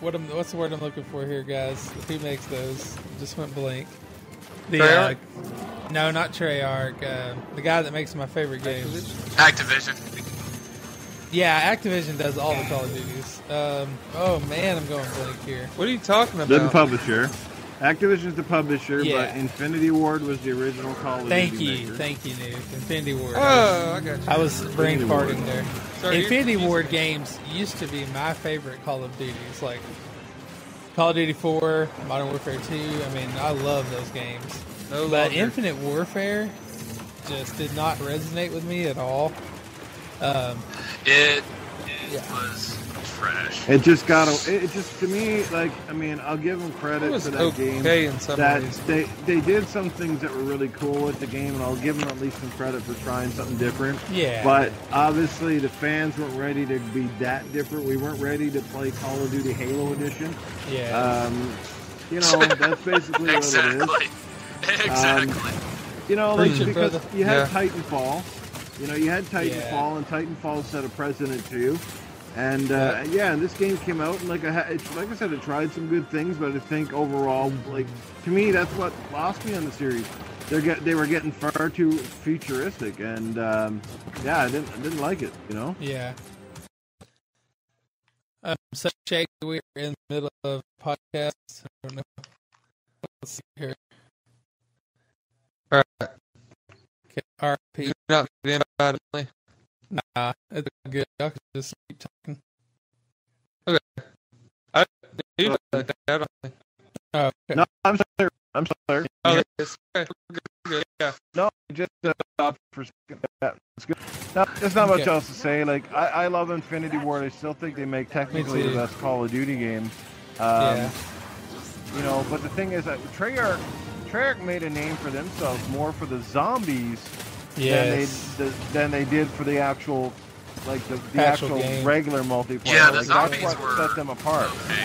what I'm, what's the word I'm looking for here, guys? Who makes those? Just went blank. The, Treyarch? Uh, no, not Treyarch. Uh, the guy that makes my favorite games. Activision. Yeah, Activision does all the Call of Duties. Um, oh, man, I'm going blank here. What are you talking about? They're the publisher. Activision's the publisher, yeah. but Infinity Ward was the original Call of Duty. Thank you, maker. thank you, Newf. Infinity Ward. Oh, I got you. I was brain farting there. Sorry, Infinity Ward games used to be my favorite Call of Duties, like Call of Duty four, Modern Warfare two. I mean, I love those games. No but longer. Infinite Warfare just did not resonate with me at all. Um, it it yeah. was trash. It just got a, it just to me like I mean I'll give them credit for that okay game. In some that ways. they they did some things that were really cool with the game, and I'll give them at least some credit for trying something different. Yeah. But obviously the fans weren't ready to be that different. We weren't ready to play Call of Duty Halo Edition. Yeah. Um, you know that's basically exactly. what it is. Exactly. Exactly. Um, you know, like, because you had yeah. Titanfall. You know, you had Titanfall, yeah. and Titanfall set a precedent too. And, uh, yeah. yeah, and this game came out, and like I, it, like I said, it tried some good things, but I think overall, like, to me, that's what lost me on the series. They're get, they were getting far too futuristic, and, um, yeah, I didn't, I didn't like it, you know? Yeah. Um, so, Jake, we're in the middle of a podcast. I don't know. Let's see here. All right. Okay, R P. You're not getting about it. Nah, it's good. I can just keep talking. Okay. I don't like that. I don't think. Oh, okay. No, I'm sorry. I'm sorry. Oh, it's okay. We're good. We're good. Yeah. No, just uh, stop for a second. Yeah, it's good. No, there's not okay. much else to say. Like, I, I love Infinity Ward. I still think they make technically the best Call of Duty game. Um, yeah. You know, but the thing is that Treyarch. Treyarch made a name for themselves more for the zombies yes. than, they, the, than they did for the actual, like the, the actual, actual regular multiplayer. Yeah, the like, zombies that's what were set them apart. Okay,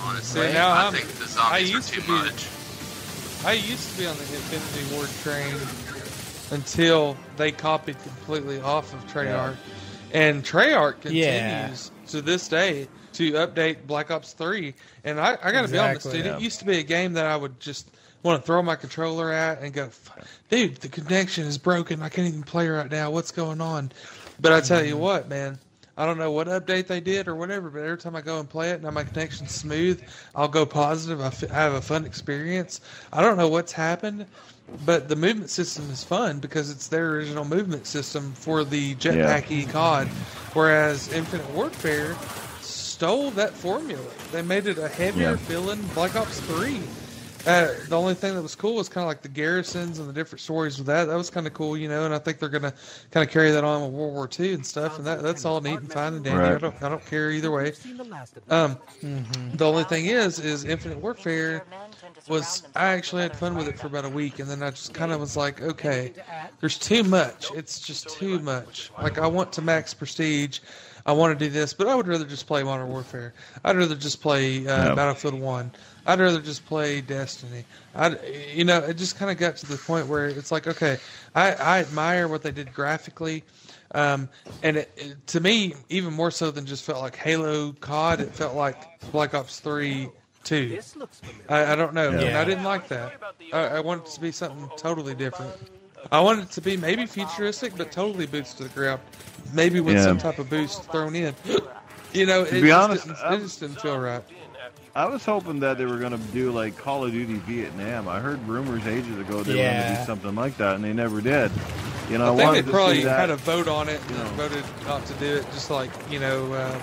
honestly, See, now I I'm, think the zombies I used were too to be, much. I used to be on the Infinity Ward train until they copied completely off of Treyarch, yeah. and Treyarch continues yeah. to this day to update Black Ops three. And I, I got to exactly, be honest, dude, yeah. it used to be a game that I would just. Want to throw my controller out and go, dude, the connection is broken. I can't even play right now. What's going on? But I tell you what, man, I don't know what update they did or whatever, but every time I go and play it, now my connection's smooth. I'll go positive. I, f- I have a fun experience. I don't know what's happened, but the movement system is fun because it's their original movement system for the jetpacky yeah. C O D, whereas Infinite Warfare stole that formula. They made it a heavier yeah. feeling Black Ops three. Uh, the only thing that was cool was kind of like the garrisons and the different stories with that. That was kind of cool, you know, and I think they're going to kind of carry that on with World War Two and stuff, and that, that's all neat and fine and dandy. Right. I don't I don't care either way. Um, mm-hmm. The only thing is, is Infinite Warfare was, I actually had fun with it for about a week, and then I just kind of was like, okay, there's too much. It's just too much. Like, I want to max prestige. I want to do this, but I would rather just play Modern Warfare. I'd rather just play uh, no. Battlefield one. I'd rather just play Destiny. I, you know, it just kind of got to the point where it's like, okay, I, I admire what they did graphically. Um, and it, it, to me, even more so than just felt like Halo C O D, it felt like Black Ops three two. I, I don't know. Yeah. And I didn't like that. I, I wanted it to be something totally different. I wanted it to be maybe futuristic, but totally boots to the ground. Maybe with yeah. some type of boost thrown in. You know, it, be just honest, didn't, it just didn't feel right. I was hoping that they were going to do like Call of Duty Vietnam. I heard rumors ages ago they yeah. were going to do something like that, and they never did. You know, I, I think wanted they probably to see that, had a vote on it and voted not to do it, just like, you know, uh,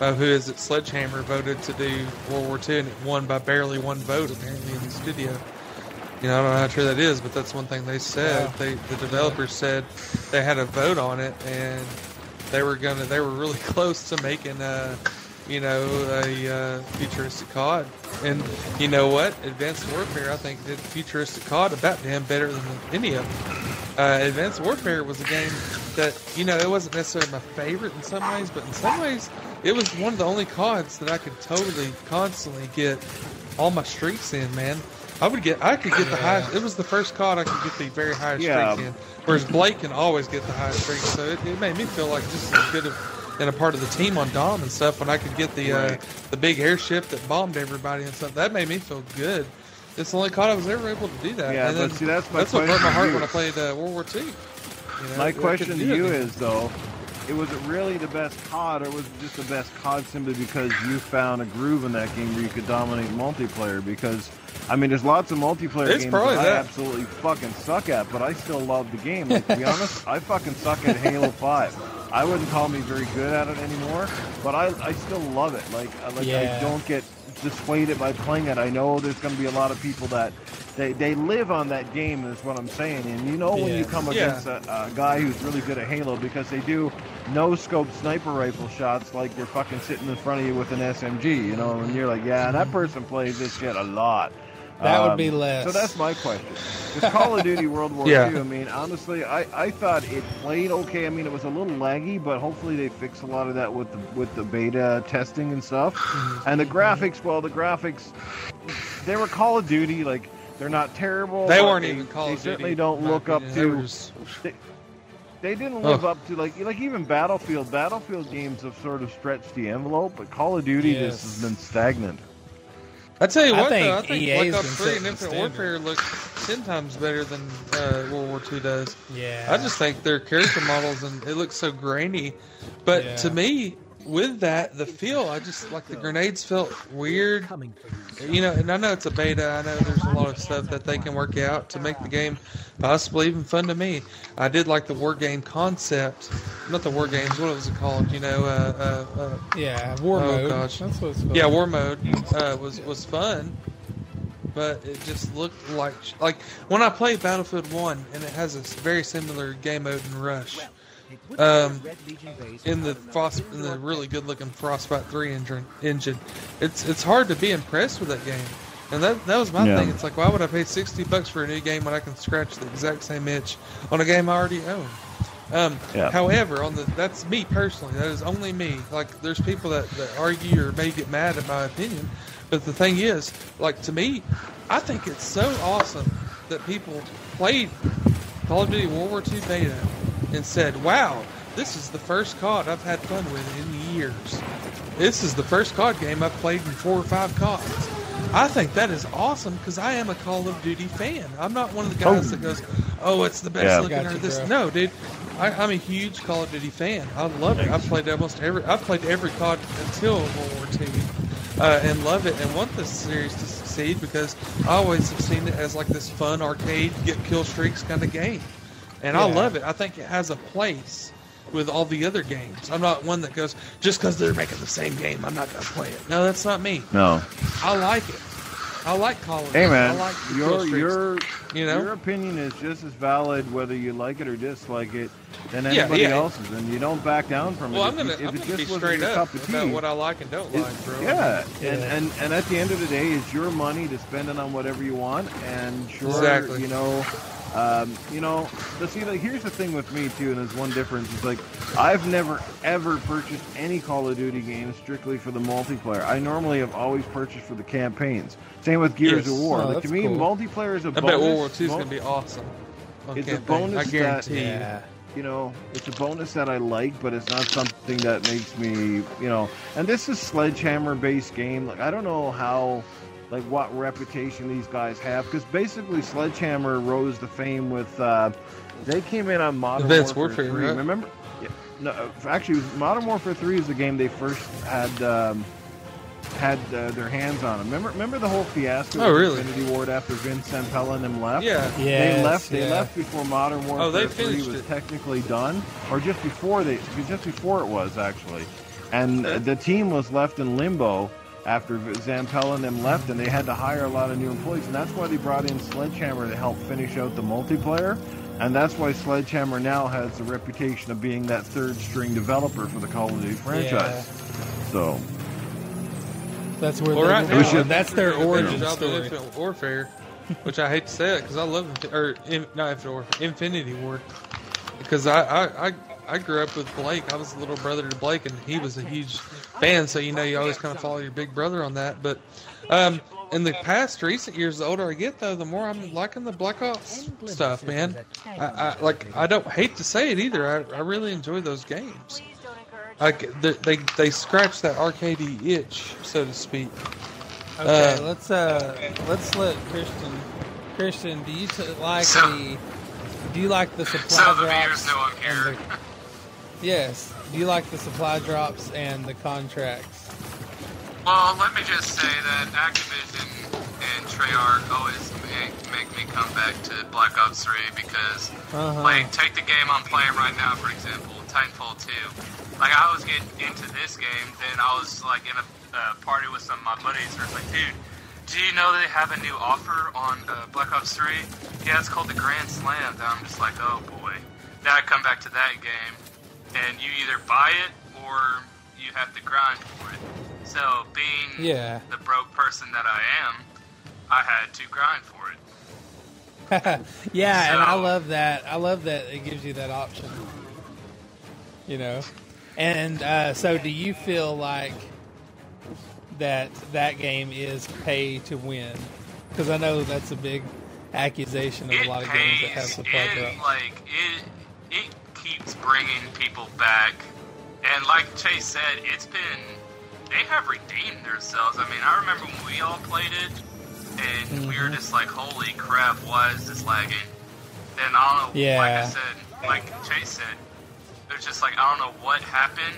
uh, who is it? Sledgehammer voted to do World War Two, and it won by barely one vote, apparently, in the studio. You know, I don't know how true that is, but that's one thing they said. Yeah. They, the developers said they had a vote on it, and they were gonna, they were really close to making a, you know, a uh, futuristic C O D. And you know what? Advanced Warfare, I think, did futuristic C O D about damn better than any of them. Uh, Advanced Warfare was a game that, you know, it wasn't necessarily my favorite in some ways, but in some ways, it was one of the only C O Ds that I could totally constantly get all my streaks in, man. I would get, I could get the highest, it was the first C O D I could get the very highest yeah. streaks in, whereas Blake can always get the highest streaks, so it, it made me feel like just as good of, and a part of the team on Dom and stuff, when I could get the uh, the big airship that bombed everybody and stuff, that made me feel good. It's the only C O D I was ever able to do that. Yeah, and then, but see, that's my that's what hurt my heart you. when I played uh, World War Two. You know, my question to you is, though, it was it really the best C O D, or was it just the best C O D simply because you found a groove in that game where you could dominate multiplayer? Because I mean, there's lots of multiplayer it's games that, that I absolutely fucking suck at, but I still love the game. Like, to be honest, I fucking suck at Halo five. I wouldn't call me very good at it anymore, but I, I still love it. Like, like yeah. I don't get dissuaded by playing it. I know there's going to be a lot of people that They they live on that game, is what I'm saying. And you know, when yeah. you come against yeah. a, a guy who's really good at Halo, because they do no-scope sniper rifle shots like they're fucking sitting in front of you with an S M G, you know, and you're like, yeah, that person plays this shit a lot. That um, would be less. So that's my question. With Call of Duty World War yeah. two, I mean, honestly, I, I thought it played okay. I mean, it was a little laggy, but hopefully they fixed a lot of that with the, with the beta testing and stuff. And the graphics, well, the graphics, they were Call of Duty, like, they're not terrible. They weren't they, even Call of Duty. They certainly don't look up to... They, they didn't live oh. up to, like, like even Battlefield. Battlefield games have sort of stretched the envelope, but Call of Duty yes. just has been stagnant. I tell you what, I think though, I think E A's Black Ops three and Infinite Warfare looks ten times better than uh, World War two does. Yeah. I just think their character models, and it looks so grainy. But yeah. to me... with that, the feel, I just, like, the grenades felt weird. You know, and I know it's a beta. I know there's a lot of stuff that they can work out to make the game possibly even fun to me. I did like the war game concept. Not the war games, what was it called? You know, uh, uh, uh, yeah, war oh mode. Gosh. That's what it's called. Yeah, war mode uh, was, was fun. But it just looked like, like, when I play Battlefield one, and it has a very similar game mode in Rush. Um, in the Frost, in the really good-looking Frostbite three engine, engine, it's it's hard to be impressed with that game, and that that was my yeah. thing. It's like, why would I pay sixty bucks for a new game when I can scratch the exact same itch on a game I already own? Um, yeah. However, on the that's me personally. That is only me. Like, there's people that, that argue or may get mad at my opinion, but the thing is, like, to me, I think it's so awesome that people played Call of Duty World War two beta and said, wow, this is the first C O D I've had fun with in years. This is the first C O D game I've played in four or five C O Ds. I think that is awesome, because I am a Call of Duty fan. I'm not one of the guys oh. that goes, oh, it's the best yeah. looking or this. Bro. No, dude, I, I'm a huge Call of Duty fan. I love it. I've played almost every, I've played every C O D until World War two. Uh, and love it and want this series to succeed, because I always have seen it as like this fun arcade, get kill streaks kind of game. And yeah. I love it. I think it has a place with all the other games. I'm not one that goes, just because they're making the same game, I'm not going to play it. No, that's not me. No. I like it. I like Call of Duty. Hey, man. I like the your, your, you know? your opinion is just as valid whether you like it or dislike it than anybody yeah, yeah. else's, and you don't back down from well, it. Well, I'm going to be straight up about what I like and don't like, bro. Yeah. yeah. And, and, and at the end of the day, it's your money to spend it on whatever you want, and sure, exactly. you know... Um, you know, but see, like, here's the thing with me, too, and there's one difference. It's like, I've never, ever purchased any Call of Duty game strictly for the multiplayer. I normally have always purchased for the campaigns. Same with Gears yes. of War. Oh, like, to me, cool. multiplayer is a I bonus. I bet World War two is going to be awesome. It's campaign. a bonus I guarantee that, yeah. you know, it's a bonus that I like, but it's not something that makes me, you know. And this is Sledgehammer-based game. Like, I don't know how... like what reputation these guys have, because basically Sledgehammer rose to fame with uh, they came in on Modern Warfare, Warfare three. Right? Remember? Yeah, no, actually, Modern Warfare three is the game they first had um, had uh, their hands on. Remember? Remember the whole fiasco? Oh, really? Infinity Ward after Vince Zampella and them left. Yeah, yes, they left. They yeah. left before Modern Warfare oh, they three was it. technically done, or just before they, just before it was actually, and uh, the team was left in limbo. After Zampella and them left, and they had to hire a lot of new employees, and that's why they brought in Sledgehammer to help finish out the multiplayer, and that's why Sledgehammer now has the reputation of being that third-string developer for the Call of Duty franchise. Yeah. So that's where well, right now, should, that's their origin story. Infinite Warfare, which I hate to say it because I love or not Infinite Warfare, Infinity Ward, because I I. I I grew up with Blake. I was a little brother to Blake, and he was a huge fan, so you know you always kind of follow your big brother on that. But um, in the past recent years, the older I get, though, the more I'm liking the Black Ops stuff, man. I, I like. I don't hate to say it either. I, I really enjoy those games. Like they, they they scratch that arcadey itch, so to speak. Okay, uh, let's uh let's let Christian. Christian, do you t- like so, the? Do you like the supply drops? So Yes. Do you like the supply drops and the contracts? Well, let me just say that Activision and Treyarch always make, make me come back to Black Ops three because, uh-huh. like, take the game I'm playing right now, for example, Titanfall two. Like, I was getting into this game, then I was, like, in a uh, party with some of my buddies, and I was like, dude, Did you know they have a new offer on uh, Black Ops three? Yeah, it's called the Grand Slam. Now I'm just like, oh boy. Now I come back to that game, and you either buy it or you have to grind for it. So, being yeah. the broke person that I am, I had to grind for it. yeah, so, and I love that. I love that it gives you that option. You know? And uh, so do you feel like that that game is pay to win? Because I know that's a big accusation of it a lot of games that have to play. Like it, it keeps bringing people back, and like Chase said, it's been they have redeemed themselves. I mean, I remember when we all played it, and mm-hmm. we were just like, "Holy crap, why is this lagging?" And I don't know. Yeah. Like I said, like Chase said, it was just like I don't know what happened.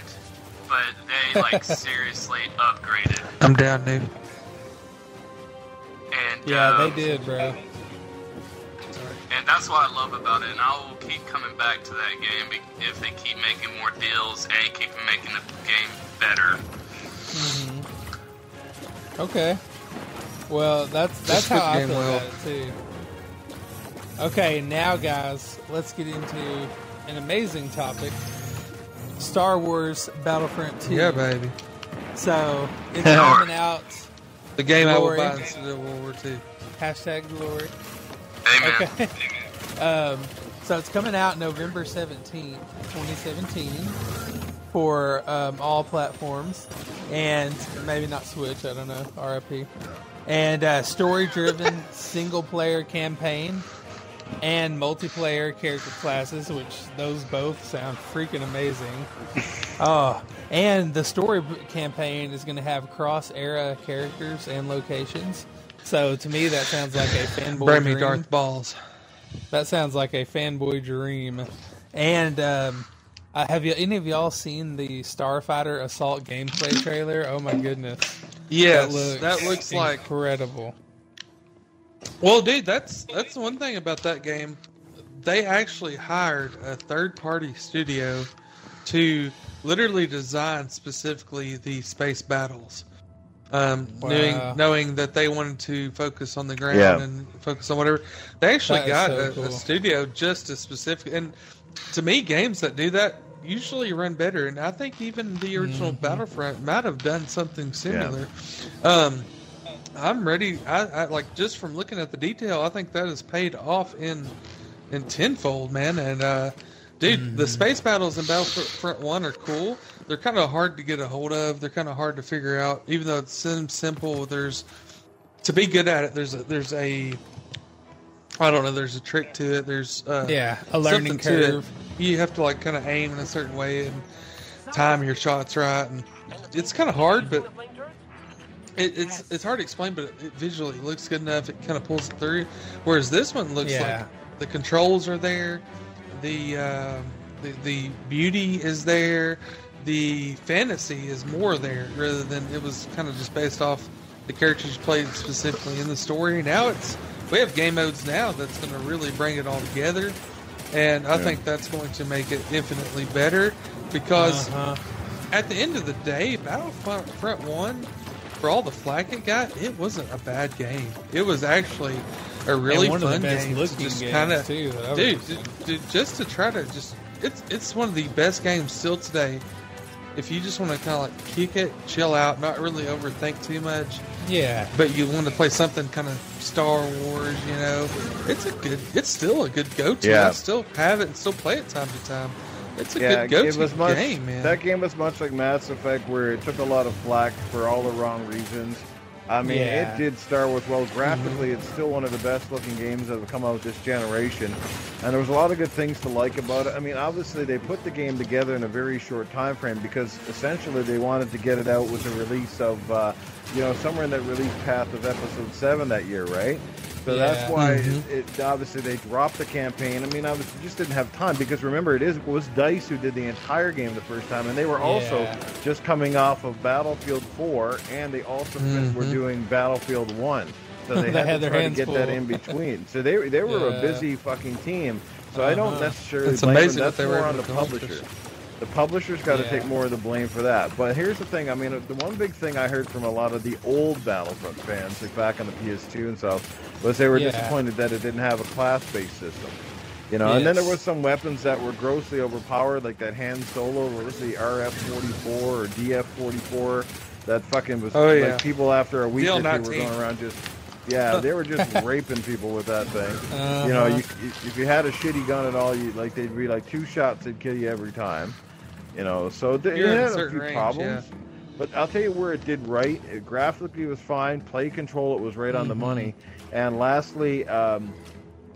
But they, like, seriously upgraded. I'm down, dude. And, yeah, um, they did, bro. And that's what I love about it. And I will keep coming back to that game if they keep making more deals and keep making the game better. Mm-hmm. Okay. Well, that's that's how I feel about it, too. Okay, now, guys, let's get into an amazing topic. Star Wars Battlefront two. Yeah, baby. So, it's coming out. The game glory. I will buy instead of World War two. Hashtag glory. Amen. Okay. Amen. Um, so, it's coming out November seventeenth, twenty seventeen for um, all platforms. And maybe not Switch, I don't know. R I P. And uh, story-driven single-player campaign. And multiplayer character classes, which those both sound freaking amazing. Oh, and the story campaign is going to have cross-era characters and locations. So to me, that sounds like a fanboy Bring dream. Me Darth Balls. That sounds like a fanboy dream. And um, uh, have you, any of y'all seen the Starfighter Assault gameplay trailer? Oh my goodness! Yes, that looks, that looks like incredible. Well, dude, that's that's one thing about that game. They actually hired a third-party studio to literally design specifically the space battles, um, wow. knowing, knowing that they wanted to focus on the ground yeah. and focus on whatever. They actually that got so a, cool. a studio just as specific. And to me, games that do that usually run better. And I think even the original mm-hmm. Battlefront might have done something similar. Yeah. Um, I'm ready. I, I like just from looking at the detail. I think that has paid off in in tenfold, man. And uh, dude, mm. the space battles in Battlefront One are cool. They're kind of hard to get a hold of. They're kind of hard to figure out, even though it's simple. There's to be good at it. There's a, there's a I don't know. There's a trick to it. There's uh, yeah, a learning curve. You have to like kind of aim in a certain way and time your shots right, and it's kind of hard, but. It, it's it's hard to explain, but it, it visually looks good enough. It kind of pulls it through. Whereas this one looks yeah. like the controls are there, the, uh, the the beauty is there, the fantasy is more there rather than it was kind of just based off the characters played specifically in the story. Now it's we have game modes now that's going to really bring it all together, and I yeah. think that's going to make it infinitely better because uh-huh. at the end of the day, Battlefront One. For all the flack it got, it wasn't a bad game. It was actually a really one fun of the best game. Looking just kind of, dude, dude, just to try to just it's it's one of the best games still today. If you just want to kind of like kick it, chill out, not really overthink too much. Yeah. But you want to play something kind of Star Wars, you know? It's a good. It's still a good go-to. Yeah. I still have it and still play it time to time. It's a yeah, good go-to game, man. That game was much like Mass Effect, where it took a lot of flack for all the wrong reasons. I mean, yeah. it did Star Wars well. Graphically, mm-hmm. it's still one of the best-looking games that have come out this generation. And there was a lot of good things to like about it. I mean, obviously, they put the game together in a very short time frame because, essentially, they wanted to get it out with the release of, uh, you know, somewhere in that release path of Episode seven that year, right? So yeah. that's why mm-hmm. it, it obviously they dropped the campaign. I mean, obviously just didn't have time because remember it is it was DICE who did the entire game the first time, and they were also yeah. just coming off of Battlefield four, and they also mm-hmm. were doing Battlefield one. So they, they had, had to try to get full. That in between. So they they were yeah. a busy fucking team. So uh-huh. I don't necessarily blame them. That's more on the publisher. The publisher's got to yeah. take more of the blame for that. But here's the thing. I mean, the one big thing I heard from a lot of the old Battlefront fans, like back on the P S two and stuff, was they were yeah. disappointed that it didn't have a class-based system. You know, yes. and then there was some weapons that were grossly overpowered, like that Han Solo, what was the R F forty-four or D F forty-four, that fucking was oh, like yeah. people after a week or two were going around just... Yeah, they were just raping people with that thing. Uh-huh. You know, you, you, if you had a shitty gun at all, you like they'd be like two shots, they'd kill you every time. You know, so they You're had a few range, problems. Yeah. But I'll tell you where it did right. It graphically was fine. Play control, it was right mm-hmm. on the money. And lastly, um,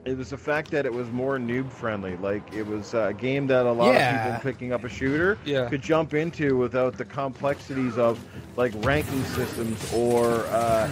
it was the fact that it was more noob friendly. Like it was a game that a lot yeah. of people picking up a shooter yeah. could jump into without the complexities of like ranking systems or uh,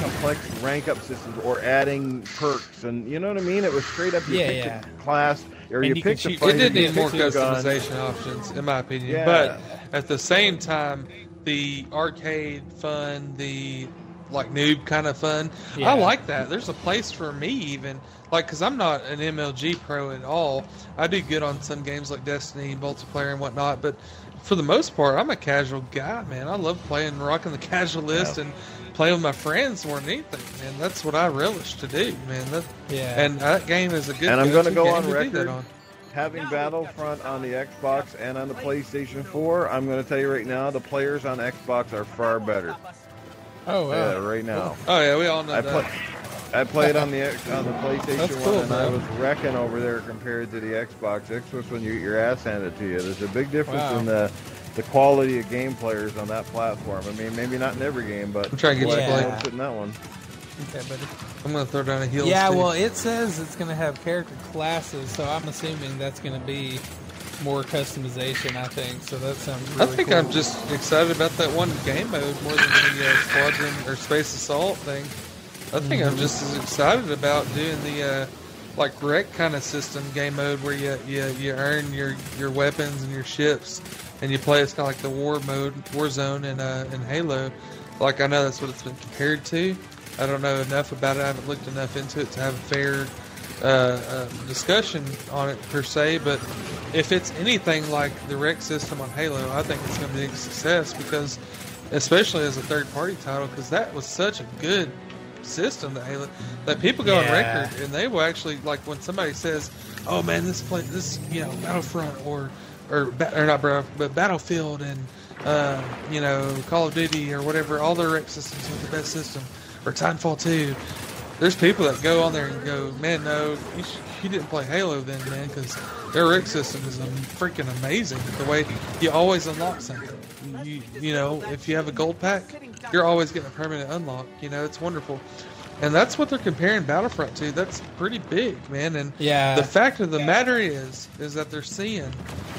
complex rank up systems or adding perks and you know what I mean. It was straight up you yeah, picked yeah. a class or and you, you picked a fight. It did need more customization gun. options, in my opinion. Yeah. But at the same time, the arcade fun, the like noob kind of fun. Yeah. I like that. There's a place for me even. Like, because I'm not an M L G pro at all. I do good on some games like Destiny, multiplayer, and whatnot. But for the most part, I'm a casual guy, man. I love playing, rocking the casual list, yeah. and playing with my friends more than anything. Man, that's what I relish to do, man. That, yeah. And that game is a good. And I'm going to go on record. Having Battlefront on the Xbox and on the PlayStation four, I'm going to tell you right now, the players on Xbox are far better. Oh, wow. Yeah, right now. Oh yeah, we all know I that. Play- I played on the on the PlayStation one, cool, and man. I was wrecking over there compared to the Xbox. Xbox, when you get your ass handed to you, there's a big difference wow. in the the quality of game players on that platform. I mean, maybe not in every game, but I'm trying to get yeah. you play in that one. Okay, buddy. I'm gonna throw down a heel. Yeah, well, it says it's gonna have character classes, so I'm assuming that's gonna be more customization. I think so. That sounds. Really I think cool. I'm just excited about that one game mode more than the uh, squadron or space assault thing. I think I'm just as excited about doing the uh, like wreck kind of system game mode where you you, you earn your, your weapons and your ships and you play. It's kind of like the war mode, war zone in uh, in Halo. Like I know that's what it's been compared to. I don't know enough about it. I haven't looked enough into it to have a fair uh, uh, discussion on it per se. But if it's anything like the wreck system on Halo, I think it's going to be a success because, especially as a third party title, because that was such a good. System that Halo, that people go yeah. on record and they will actually like when somebody says, "Oh man, this play this you know Battlefront or or, or not Battlefront, but Battlefield and uh, you know Call of Duty or whatever, all their rec systems are the best system or Titanfall two." There's people that go on there and go, "Man, no, you, sh- you didn't play Halo then, man, because their rec system is freaking amazing. The way you always unlock something, you you know if you have a gold pack." You're always getting a permanent unlock, you know, it's wonderful. And that's what they're comparing Battlefront to. That's pretty big, man. And yeah. the fact of the yeah. matter is, is that they're seeing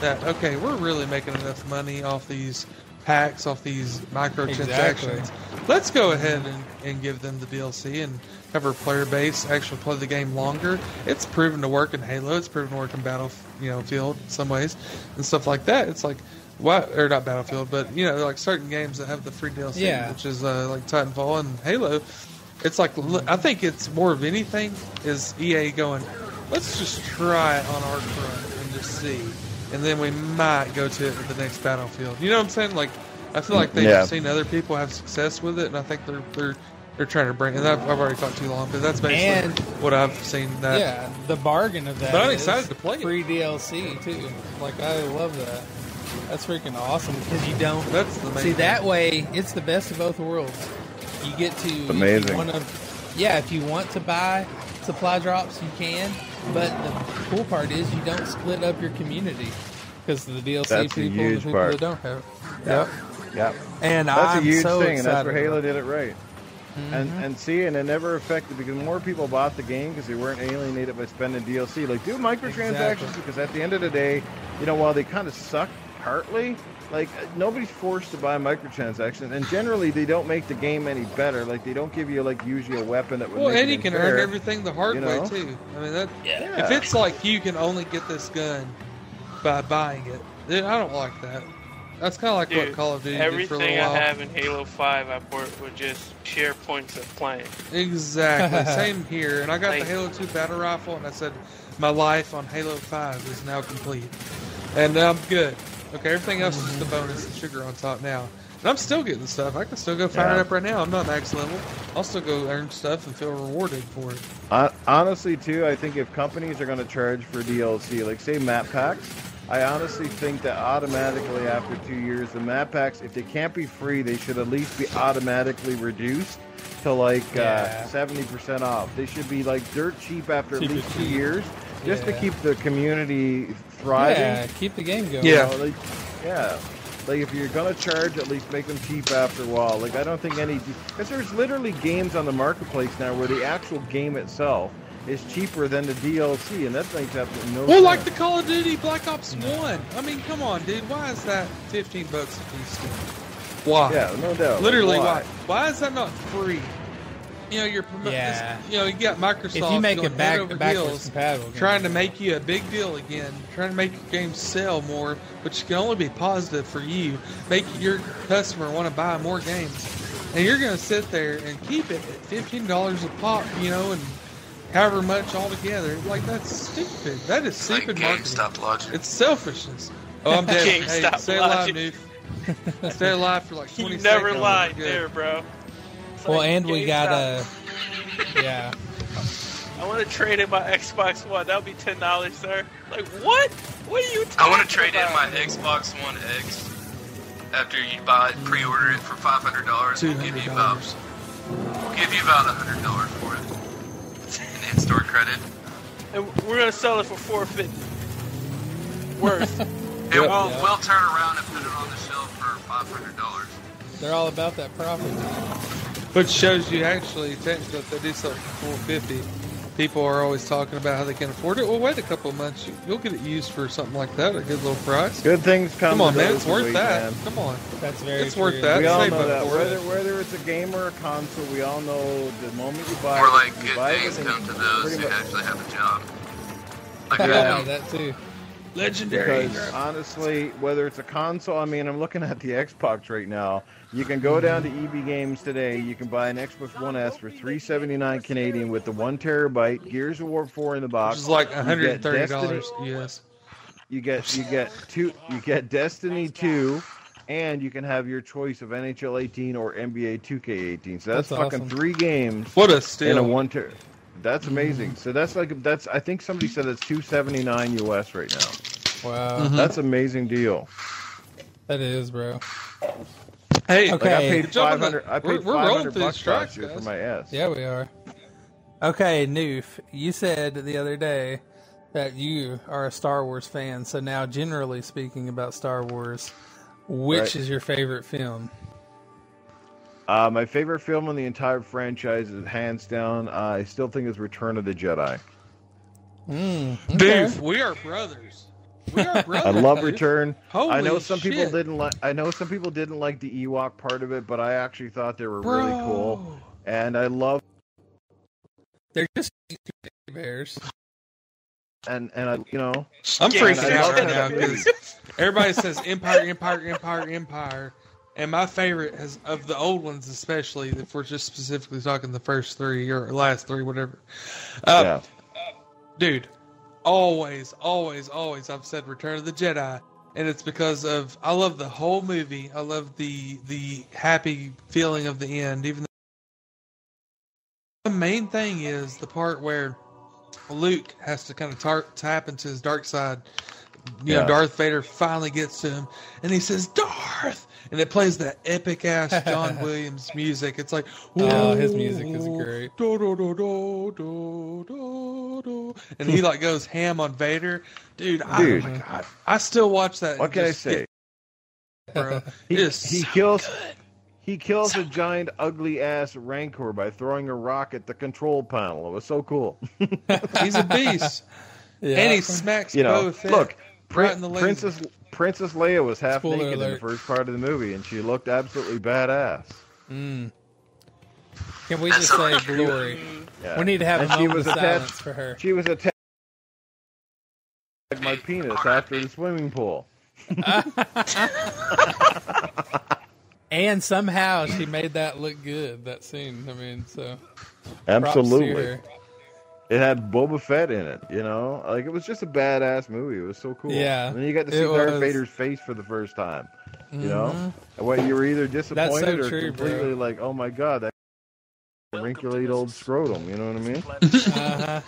that, okay, we're really making enough money off these packs, off these microtransactions. Exactly. Let's go ahead and, and give them the D L C and have our player base actually play the game longer. It's proven to work in Halo. It's proven to work in Battlefield, you know, Field in some ways and stuff like that. It's like, Why, or not Battlefield, but you know, like certain games that have the free D L C, yeah. which is uh, like Titanfall and Halo. It's like I think it's more of anything is E A going, let's just try it on our front and just see, and then we might go to it with the next Battlefield. You know what I'm saying? Like I feel like they've yeah. seen other people have success with it, and I think they're they're they're trying to bring. And I've, I've already talked too long, but that's basically and, what I've seen. That yeah, the bargain of that. But I'm excited to play free it. D L C too. Like I love that. That's freaking awesome because you don't That's the see thing. That way. It's the best of both worlds. You get to amazing. If you wanna, yeah, if you want to buy supply drops, you can. But the cool part is you don't split up your community because the D L C that's people and the people part. That don't have it. Yep. Yep. yep. And that's I'm a huge so thing, and that's where Halo did it right. Mm-hmm. And and see, and it never affected because more people bought the game because they weren't alienated by spending D L C. Like do microtransactions exactly. because at the end of the day, you know, while they kind of suck. Partly, like nobody's forced to buy microtransactions, and generally they don't make the game any better. Like they don't give you like usually a weapon that would. Well, make and you can earn everything the hard you know? way too. I mean, that yeah. if it's like you can only get this gun by buying it, then I don't like that. That's kind of like Dude, what Call of Duty did for a little while. Everything I have in Halo five, I bought with just sheer points of playing. Exactly, same here. And I got like, the Halo two battle rifle, and I said my life on Halo five is now complete, and I'm good. Okay, everything else is just the bonus and sugar on top now. And I'm still getting stuff. I can still go fire yeah. it up right now. I'm not max level. I'll still go earn stuff and feel rewarded for it. Uh, honestly, too, I think if companies are going to charge for D L C, like, say, map packs, I honestly think that automatically after two years, the map packs, if they can't be free, they should at least be automatically reduced to, like, yeah. uh, seventy percent off. They should be, like, dirt cheap after cheap at least two cheap. years just yeah. to keep the community thriving. Yeah, keep the game going. Yeah. You know, like, yeah. Like, if you're going to charge, at least make them cheap after a while. Like, I don't think any... Because there's literally games on the marketplace now where the actual game itself is cheaper than the D L C, and that thing's absolutely no... Well, sense. Like the Call of Duty Black Ops one. I mean, come on, dude. Why is that fifteen bucks a piece still? Why? Yeah, no doubt. Literally, why? Why, why is that not free? You know, you're promoting... Yeah. You know, you got Microsoft... If you make it back, backwards compatible... Trying to make you a big deal again. Trying to make your game sell more, which can only be positive for you. Make your customer want to buy more games. And you're going to sit there and keep it at fifteen dollars a pop, you know, and however much altogether. Like, that's stupid. That is stupid like marketing. Stop logic. It's selfishness. Oh, I'm dead. King, hey, stop stay logic. alive, dude. Stay alive for like twenty seconds. You never lied there, bro. It's well, like, and we got a... Uh, yeah. I want to trade in my Xbox One. That would be ten dollars, sir. Like, what? What are you talking I want to trade about? in my Xbox One X. After you buy it, pre-order it for five hundred dollars. We'll give you about, we'll give you about one hundred dollars for it. And in-store credit. And we're going to sell it for four hundred fifty dollars. Worth. And yep, we'll, yep. we'll turn around and put it on the shelf for five hundred dollars. They're all about that profit. Which shows you actually, technically, if they do something for four hundred fifty dollars, people are always talking about how they can afford it. Well, wait a couple of months. You'll get it used for something like that at a good little price. Good things come. Come on, man. It's worth week, that. Man. Come on. That's very It's true. worth that. We all Save know that. Whether, whether it's a game or a console, we all know the moment you buy it. Or, like, good things come to those who actually have a job. Like, yeah, that too. Legendary. Because, honestly, whether it's a console, I mean, I'm looking at the Xbox right now. You can go down to E B Games today. You can buy an Xbox One S for three hundred seventy-nine dollars Canadian with the one terabyte Gears of War four in the box. Which is like one hundred thirty dollars U S. You get you get two you get Destiny two, and you can have your choice of N H L eighteen or N B A two K eighteen. So that's, that's fucking awesome. Three games. What a steal! In a one ter. That's amazing. So that's like that's I think somebody said it's two hundred seventy-nine dollars U S right now. Wow, mm-hmm. That's an amazing deal. That is, bro. Hey, okay. Like I paid five hundred. I paid we're, we're five hundred bucks tracks, for my ass. Yeah, we are. Okay, Newf, you said the other day that you are a Star Wars fan. So now, generally speaking about Star Wars, which right. is your favorite film? Uh, my favorite film in the entire franchise is hands down. Uh, I still think it's Return of the Jedi. Mm, okay. Newf, we are brothers. We are brothers. I love Return. Holy I know some shit. people didn't like. I know some people didn't like the Ewok part of it, but I actually thought they were Bro. really cool, and I love. They're just bears. And and I, you know, I'm yeah, freaking out right now because everybody says Empire, Empire, Empire, Empire, and my favorite has of the old ones, especially if we're just specifically talking the first three or last three, whatever. Um, yeah. uh, dude. Always, always, always I've said Return of the Jedi, and it's because of I love the whole movie. I love the the happy feeling of the end. Even though the main thing is the part where Luke has to kind of tar tap into his dark side. You yeah. know, Darth Vader finally gets to him, and he says, "Darth!" And it plays that epic ass John Williams music. It's like, oh, his music is great. Do, do, do, do, do, do, do. And he like goes ham on Vader, dude. dude I, oh my god, I still watch that. What can I say, get, bro? he he, is he so kills. Good. He kills so a giant ugly ass Rancor by throwing a rock at the control panel. It was so cool. He's a beast, yeah. and he smacks you know. Both look, right in the Princess. Princess Leia was half Spoiler naked alert. in the first part of the movie, and she looked absolutely badass. Mm. Can we just say glory? Yeah. We need to have and a moment was of attached, silence for her. She was attached to my penis after the swimming pool. And somehow she made that look good, that scene. I mean, so... Absolutely. It had Boba Fett in it, you know? Like, it was just a badass movie. It was so cool. Yeah. And you got to see Darth Vader's face for the first time, you know? Mm-hmm. Well, you were either disappointed so or true, completely bro. like, oh my god, that wrinkled old scrotum, you know what I mean? Uh-huh.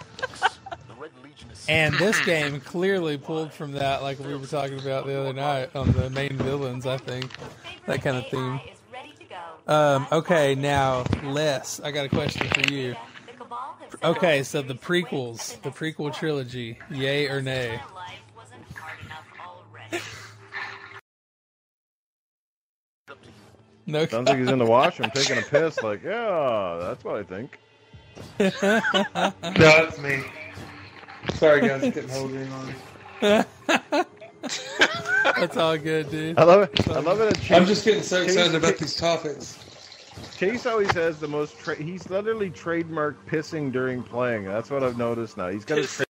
And this game clearly pulled from that, like we were talking about the other night on the main villains, I think. That kind of theme. Um, okay, now, Les, I got a question for you. Okay, so the prequels, the prequel trilogy, yay or nay? No. Sounds like he's in the washroom taking a piss, like, yeah, that's what I think. No, that's me. Sorry, guys, getting holding on. That's all good, dude. I love it. I love it. Chase, I'm just getting so excited Chase, about these topics. Chase always has the most. Tra he's literally trademarked pissing during playing. That's what I've noticed now. He's got his tra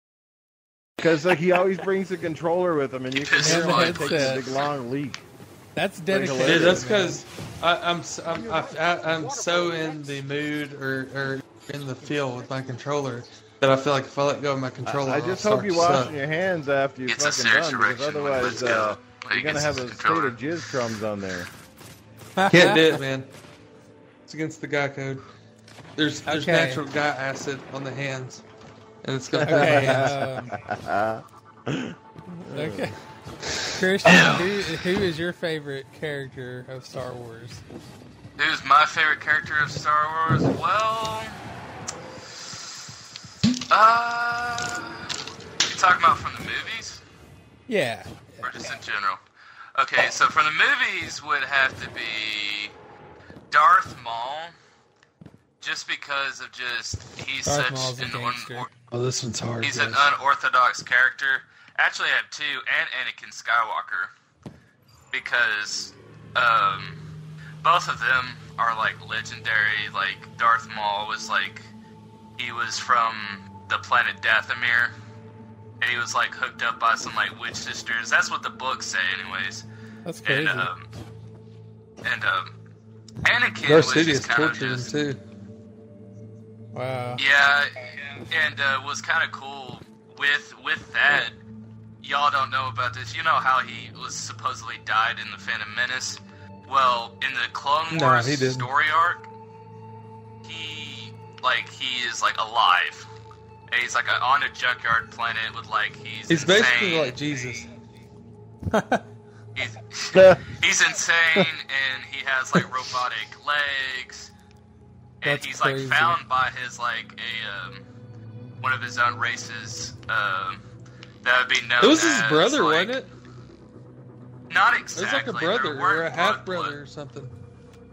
because like he always brings a controller with him, and you can hear him take a big long leak. That's dedicated. Dude, that's because I'm I'm I, I, I'm so in the mood or or in the feel with my controller. That I feel like if I let go of my controller, I, I just hope you wash your hands after you it's fucking done, because otherwise uh, you're gonna have a controller. State of jizz crumbs on there. Can't do it, man. It's against the guy code. There's there's okay. natural guy acid on the hands, and it's got okay, hands. Um, okay, Christian, who, who is your favorite character of Star Wars? Who's my favorite character of Star Wars? Well. Uh, you talking about from the movies? Yeah. Or just in general? Okay, so from the movies would have to be Darth Maul, just because of just he's Darth such Maul's an un oh, this one's hard. He's guys. an unorthodox character. Actually, I have two, and Anakin Skywalker, because um, both of them are like legendary. Like Darth Maul was like he was from the planet Dathomir, and he was like hooked up by some like witch sisters. That's what the books say, anyways. That's crazy. And um, and um, Anakin Darth was just kind of just too. Wow. Yeah, and uh, was kind of cool with with that. Y'all don't know about this. You know how he was supposedly died in the Phantom Menace. Well, in the Clone nah, Wars he didn't. story arc, he like he is like alive. And he's like a, on a junkyard planet with like he's. He's insane. basically like Jesus. he's, he's insane, and he has like robotic legs, and That's he's crazy. like found by his like a um, one of his own races. Um, that would be known. It was as, his brother, like, wasn't it? Not exactly. It was like a brother or a half brother blood. or something.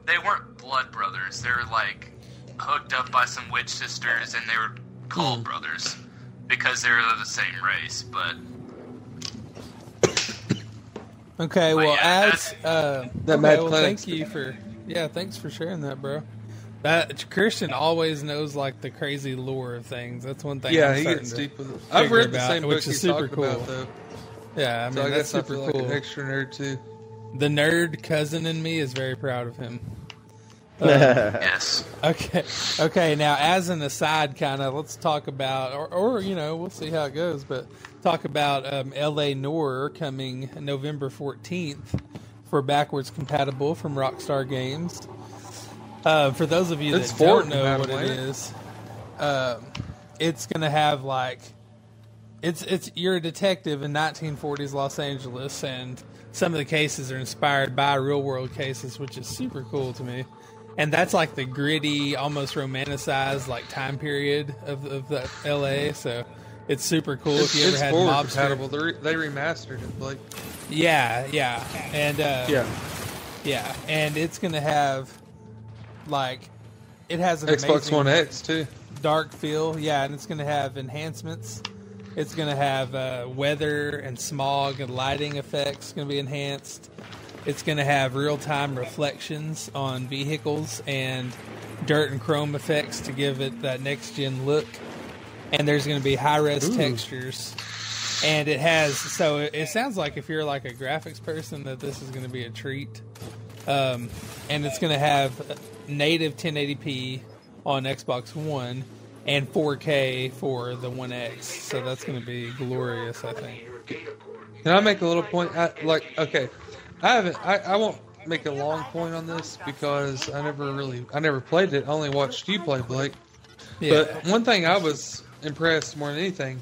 They weren't blood brothers. They were like hooked up by some witch sisters, and they were. Called brothers because they're of the same race, but okay. But well, yeah, as uh, that okay, mad well, thank you for yeah, thanks for sharing that, bro. That Christian always knows like the crazy lore of things. That's one thing. Yeah, I'm he gets deep with it. I've read about, the same which book is super cool. About, though. Yeah, I mean so I that's super cool. Like an extra nerd too. The nerd cousin in me is very proud of him. Um, yes. Okay. Okay. Now, as an aside, kind of, let's talk about, or, or you know, we'll see how it goes. But talk about um, L A. Noire coming November fourteenth for backwards compatible from Rockstar Games. Uh, for those of you that it's don't know what it is, um, it's going to have like, it's it's you're a detective in nineteen forties Los Angeles, and some of the cases are inspired by real world cases, which is super cool to me. And that's like the gritty, almost romanticized like time period of, of the L A. So it's super cool it's, if you ever had mobster. They, re they remastered it, Blake. Yeah, yeah, and uh, yeah, yeah, and it's gonna have like it has an Xbox One X too, dark feel. Yeah, and it's gonna have enhancements. It's gonna have uh, weather and smog and lighting effects gonna be enhanced. It's going to have real-time reflections on vehicles and dirt and chrome effects to give it that next-gen look. And there's going to be high-res textures. And it has... So it sounds like if you're like a graphics person that this is going to be a treat. Um, and it's going to have native ten eighty p on Xbox One and four K for the One X. So that's going to be glorious, I think. Can I make a little point? I, like, okay, I haven't. I, I won't make a long point on this because I never really, I never played it. I only watched you play, Blake. Yeah. But one thing I was impressed more than anything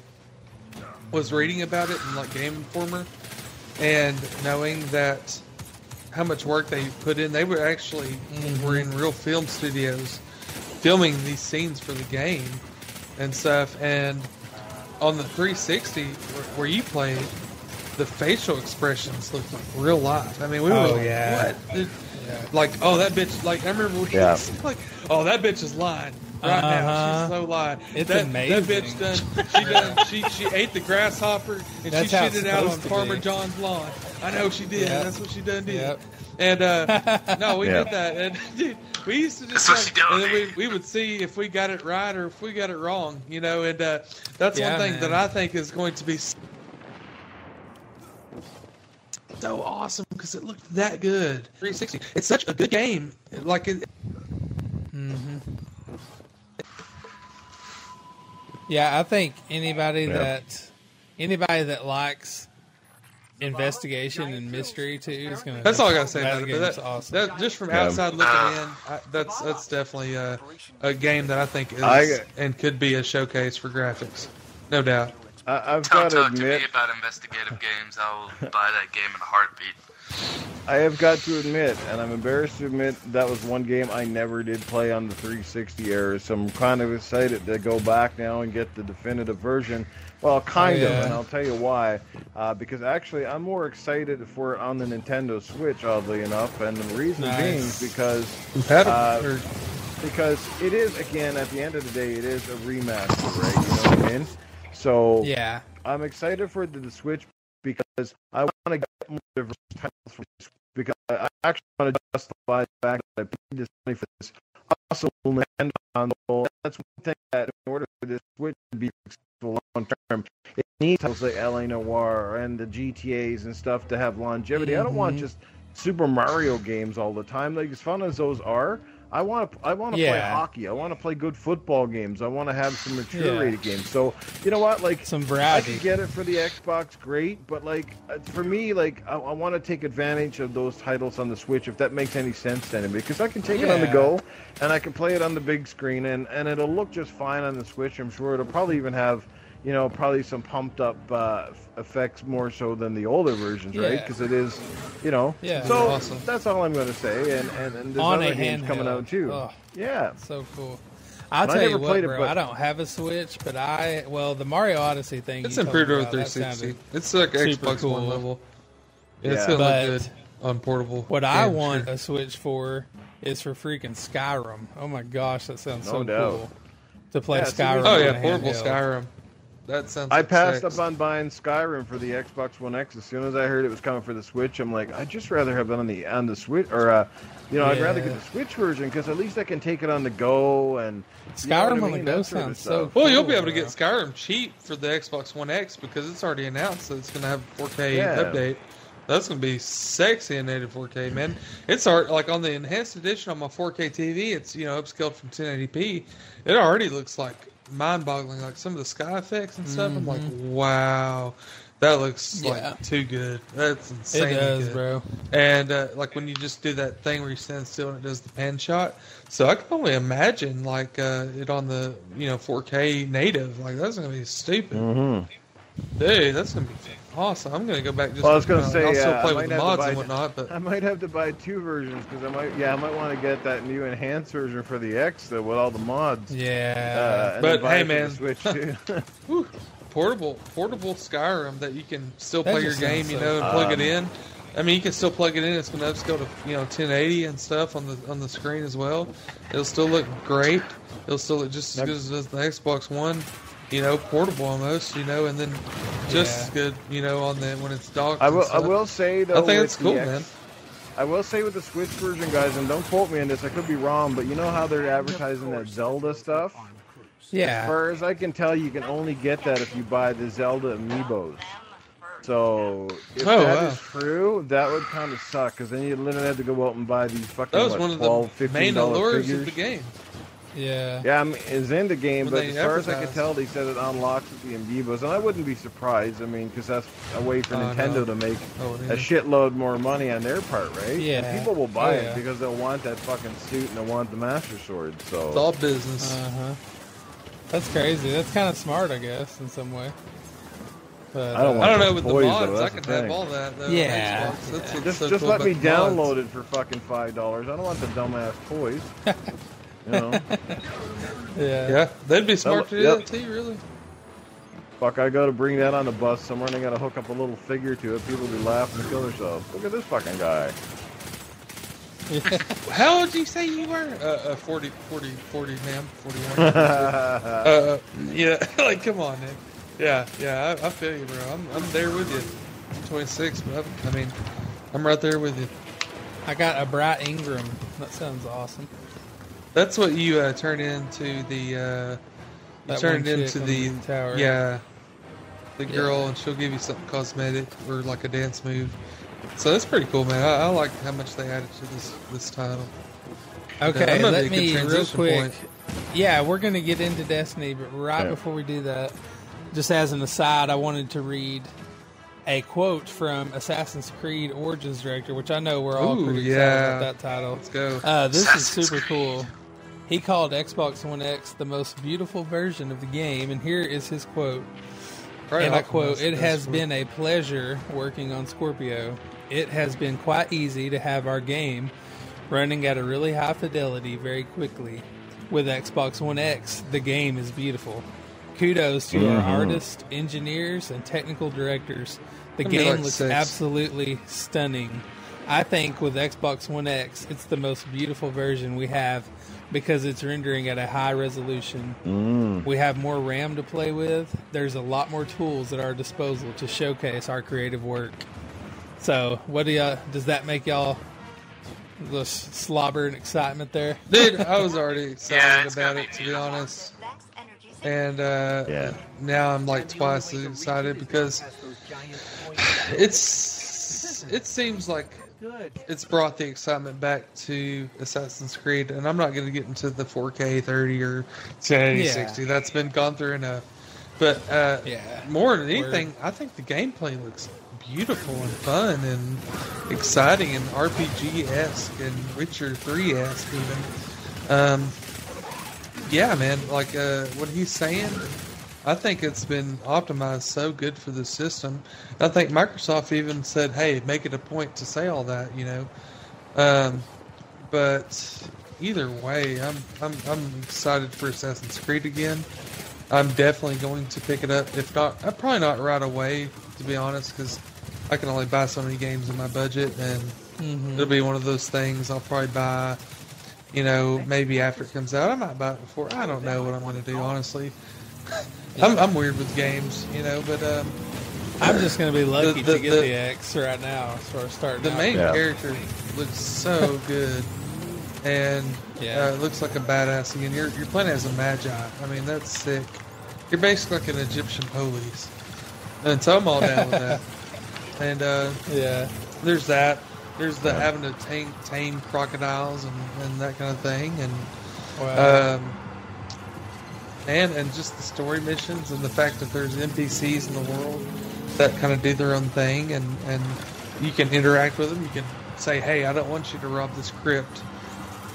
was reading about it in like Game Informer and knowing that how much work they put in. They were actually mm-hmm. were in real film studios filming these scenes for the game and stuff. And on the three sixty where you played, the facial expressions looked like real life. I mean, we were oh, like, yeah. what? It, yeah. Like, oh, that bitch, like, I remember we yeah. was like, oh, that bitch is lying right uh-huh. now. She's so lying. It's that, amazing. That bitch done, she done, she, she ate the grasshopper and that's she shit it out on Farmer be. John's lawn. I know she did. Yep. That's what she done did. Yep. And, uh, no, we yep. did that. And, dude, we used to just, like, and then we, we would see if we got it right or if we got it wrong, you know, and, uh, that's yeah, one thing man. that I think is going to be so awesome because it looked that good. three sixty. It's such a good game. Like it. Mm-hmm. Yeah, I think anybody yeah. that anybody that likes investigation and mystery too is gonna. That's all I gotta say about it. But that's awesome. That, just from yeah. outside looking in, I, that's that's definitely a, a game that I think is I, and could be a showcase for graphics, no doubt. I, I've got to admit, don't talk to me about investigative games. I will buy that game in a heartbeat. I have got to admit, and I'm embarrassed to admit, that was one game I never did play on the three sixty era. So I'm kind of excited to go back now and get the definitive version. Well, kind yeah. of, and I'll tell you why. Uh, because actually, I'm more excited for it on the Nintendo Switch, oddly enough. And the reason nice. being because... Uh, because it is, again, at the end of the day, it is a remaster, right? You know what I mean? So yeah. I'm excited for the, the Switch because I want to get more diverse titles from the Switch because I actually want to justify the fact that I paid this money for this awesome Nintendo console. That's one thing that in order for this Switch to be successful long term, it needs titles like L A. Noire and the G T As and stuff to have longevity. Mm-hmm. I don't want just Super Mario games all the time. Like as fun as those are, I want to I want to yeah. play hockey. I want to play good football games. I want to have some mature yeah. rated games. So, you know what? Like, some variety. I can get it for the Xbox, great. But, like, for me, like, I, I want to take advantage of those titles on the Switch, if that makes any sense to anybody. Because I can take yeah. it on the go, and I can play it on the big screen, and, and it'll look just fine on the Switch. I'm sure it'll probably even have, you know, probably some pumped-up uh, effects more so than the older versions, yeah. right? Because it is, you know. Yeah, so awesome. That's all I'm going to say. And, and, and there's on other games handheld. coming out, too. Oh, yeah. So cool. I'll and tell I never you what, played bro, it, but... I don't have a Switch, but I, well, the Mario Odyssey thing. It's improved over three sixty. It's like Xbox cool. One level. Yeah. It's going to look good on portable. What games. I want a Switch for is for freaking Skyrim. Oh, my gosh, that sounds no so doubt. cool. To play yeah, Skyrim. Oh, yeah, portable Skyrim. That sounds I like passed sex. up on buying Skyrim for the Xbox One X as soon as I heard it was coming for the Switch. I'm like, I'd just rather have it on the on the Switch, or uh, you know, yeah. I'd rather get the Switch version because at least I can take it on the go and Skyrim you know on I mean? the go sounds so. Cool, well, you'll be able to get Skyrim cheap for the Xbox One X because it's already announced that it's going to have a four K yeah. update. That's going to be sexy in native four K, man. It's hard, like on the enhanced edition on my four K T V. It's you know upscaled from ten eighty p. It already looks like. mind-boggling, like some of the sky effects and stuff. Mm-hmm. I'm like, wow, that looks yeah. like too good. That's insane. It does, good. bro. And uh, like when you just do that thing where you stand still and it does the pan shot. So I can only imagine like uh, it on the you know four K native. Like that's gonna be stupid, mm-hmm. dude. That's gonna be awesome. I'm gonna go back. Just well, I was gonna say, I'll yeah, still play with the mods and whatnot, but I might have to buy two versions because I might, yeah, I might want to get that new enhanced version for the X though with all the mods. Yeah, uh, but hey, man, Switch too. Whew, portable, portable Skyrim that you can still play your game, you know, and plug um, it in. I mean, you can still plug it in. It's gonna upscale to you know ten eighty and stuff on the on the screen as well. It'll still look great. It'll still look just as good as does the Xbox One. You know, portable almost, you know, and then just as yeah. good, you know, on the when it's docked. I will, I will say though, I think it's cool, X, man. I will say with the Switch version, guys, and don't quote me on this, I could be wrong, but you know how they're advertising that Zelda stuff? Yeah. As far as I can tell, you can only get that if you buy the Zelda amiibos. So if oh, that wow. is true, that would kind of suck because then you literally have to go out and buy these fucking that was what, one of twelve, the main allures figures. Of the game. Yeah. Yeah, I mean, it's in the game, well, but as far as I could tell, they said it unlocks with the Amiibos, and I wouldn't be surprised, I mean, because that's a way for oh, Nintendo no. to make oh, a shitload more money on their part, right? Yeah. And people will buy oh, yeah. it because they'll want that fucking suit and they'll want the Master Sword, so... It's all business. Uh-huh. That's crazy. That's kind of smart, I guess, in some way. But, I don't, uh, I don't know with the mods. Though, I could have all that. Though, yeah. Xbox. That's yeah. Just, so just cool let me download mods. It for fucking five dollars. I don't want the dumbass toys. You know. Yeah. Yeah. They'd be smart That'll, to do yep. that too, really. Fuck! I gotta bring that on the bus somewhere, and I gotta hook up a little figure to it. People will be laughing and kill themselves. Look at this fucking guy. Yeah. How old did you say you were? Uh, uh forty, forty, forty, ma'am. forty-one. uh, yeah. Like, come on, man. Yeah, yeah, I, I feel you, bro. I'm, I'm there with you. I'm twenty-six, but I'm, I mean, I'm right there with you. I got a Bright Ingram. That sounds awesome. That's what you uh, turn into the. Uh, you turned into the, the tower. Yeah, the girl, yeah. And she'll give you something cosmetic or like a dance move. So that's pretty cool, man. I, I like how much they added to this this title. Okay, uh, let me real quick. Point. Yeah, we're gonna get into Destiny, but right yeah. before we do that. Just as an aside, I wanted to read a quote from Assassin's Creed Origins director, which I know we're all Ooh, pretty excited yeah. about that title. Let's go. Uh, this Assassin's is super Creed. Cool. He called Xbox One X the most beautiful version of the game, and here is his quote. Probably and I quote, "It has sport. been a pleasure working on Scorpio. It has been quite easy to have our game running at a really high fidelity very quickly. With Xbox One X, the game is beautiful. Kudos to mm-hmm. our artists, engineers, and technical directors. The That'd game like looks six. absolutely stunning. I think with Xbox One X, it's the most beautiful version we have because it's rendering at a high resolution. Mm. We have more RAM to play with. There's a lot more tools at our disposal to showcase our creative work." So, what do y'all, does that make y'all the slobber and excitement there? Dude, I was already excited yeah, about it, to be honest. And uh, yeah. now I'm like twice as excited because it's it seems like it's brought the excitement back to Assassin's Creed. And I'm not going to get into the four K thirty or ten eighty sixty. Yeah. That's been gone through enough. But uh, yeah. more than anything, I think the gameplay looks beautiful and fun and exciting and R P G-esque and Witcher three-esque even. Um, Yeah, man. Like uh, what he's saying, I think it's been optimized so good for the system. I think Microsoft even said, "Hey, make it a point to say all that," you know. Um, but either way, I'm I'm I'm excited for Assassin's Creed again. I'm definitely going to pick it up. If not, I'm probably not right away, to be honest, because I can only buy so many games in my budget, and mm-hmm. it'll be one of those things. I'll probably buy. You know, maybe after it comes out, I might buy it before. I don't know what I'm going to do, honestly. I'm, I'm weird with games, you know, but... Um, I'm just going to be lucky the, the, to get the, the X right now, so I start. The out. main yeah. character looks so good, and yeah. uh, looks like a badass. Again, you're, you're playing as a magi. I mean, that's sick. You're basically like an Egyptian police. And so I'm all down with that. And, uh, yeah, there's that. There's the having to tame, tame crocodiles and, and that kind of thing, and wow. um, and and just the story missions and the fact that there's N P Cs in the world that kind of do their own thing, and, and you can interact with them. You can say, "Hey, I don't want you to rob this crypt,"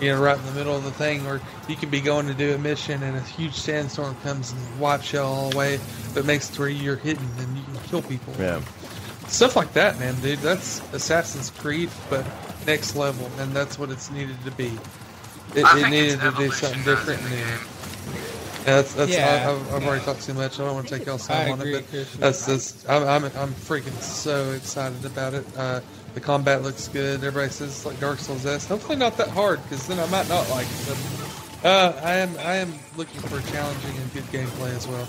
you know, right in the middle of the thing, or you can be going to do a mission and a huge sandstorm comes and wipes you all away, but makes it to where you're hidden and you can kill people. Yeah. Stuff like that, man, dude. That's Assassin's Creed, but next level, and that's what it's needed to be. It, it needed to do something different. And yeah, that's, that's yeah, I, I've, I've yeah. already talked too much. I don't want to take y'all's time on it, but that's this. I'm, I'm I'm freaking so excited about it. Uh, the combat looks good. Everybody says it's like Dark Souls-esque. Hopefully not that hard, because then I might not like it. But, uh, I am I am looking for challenging and good gameplay as well.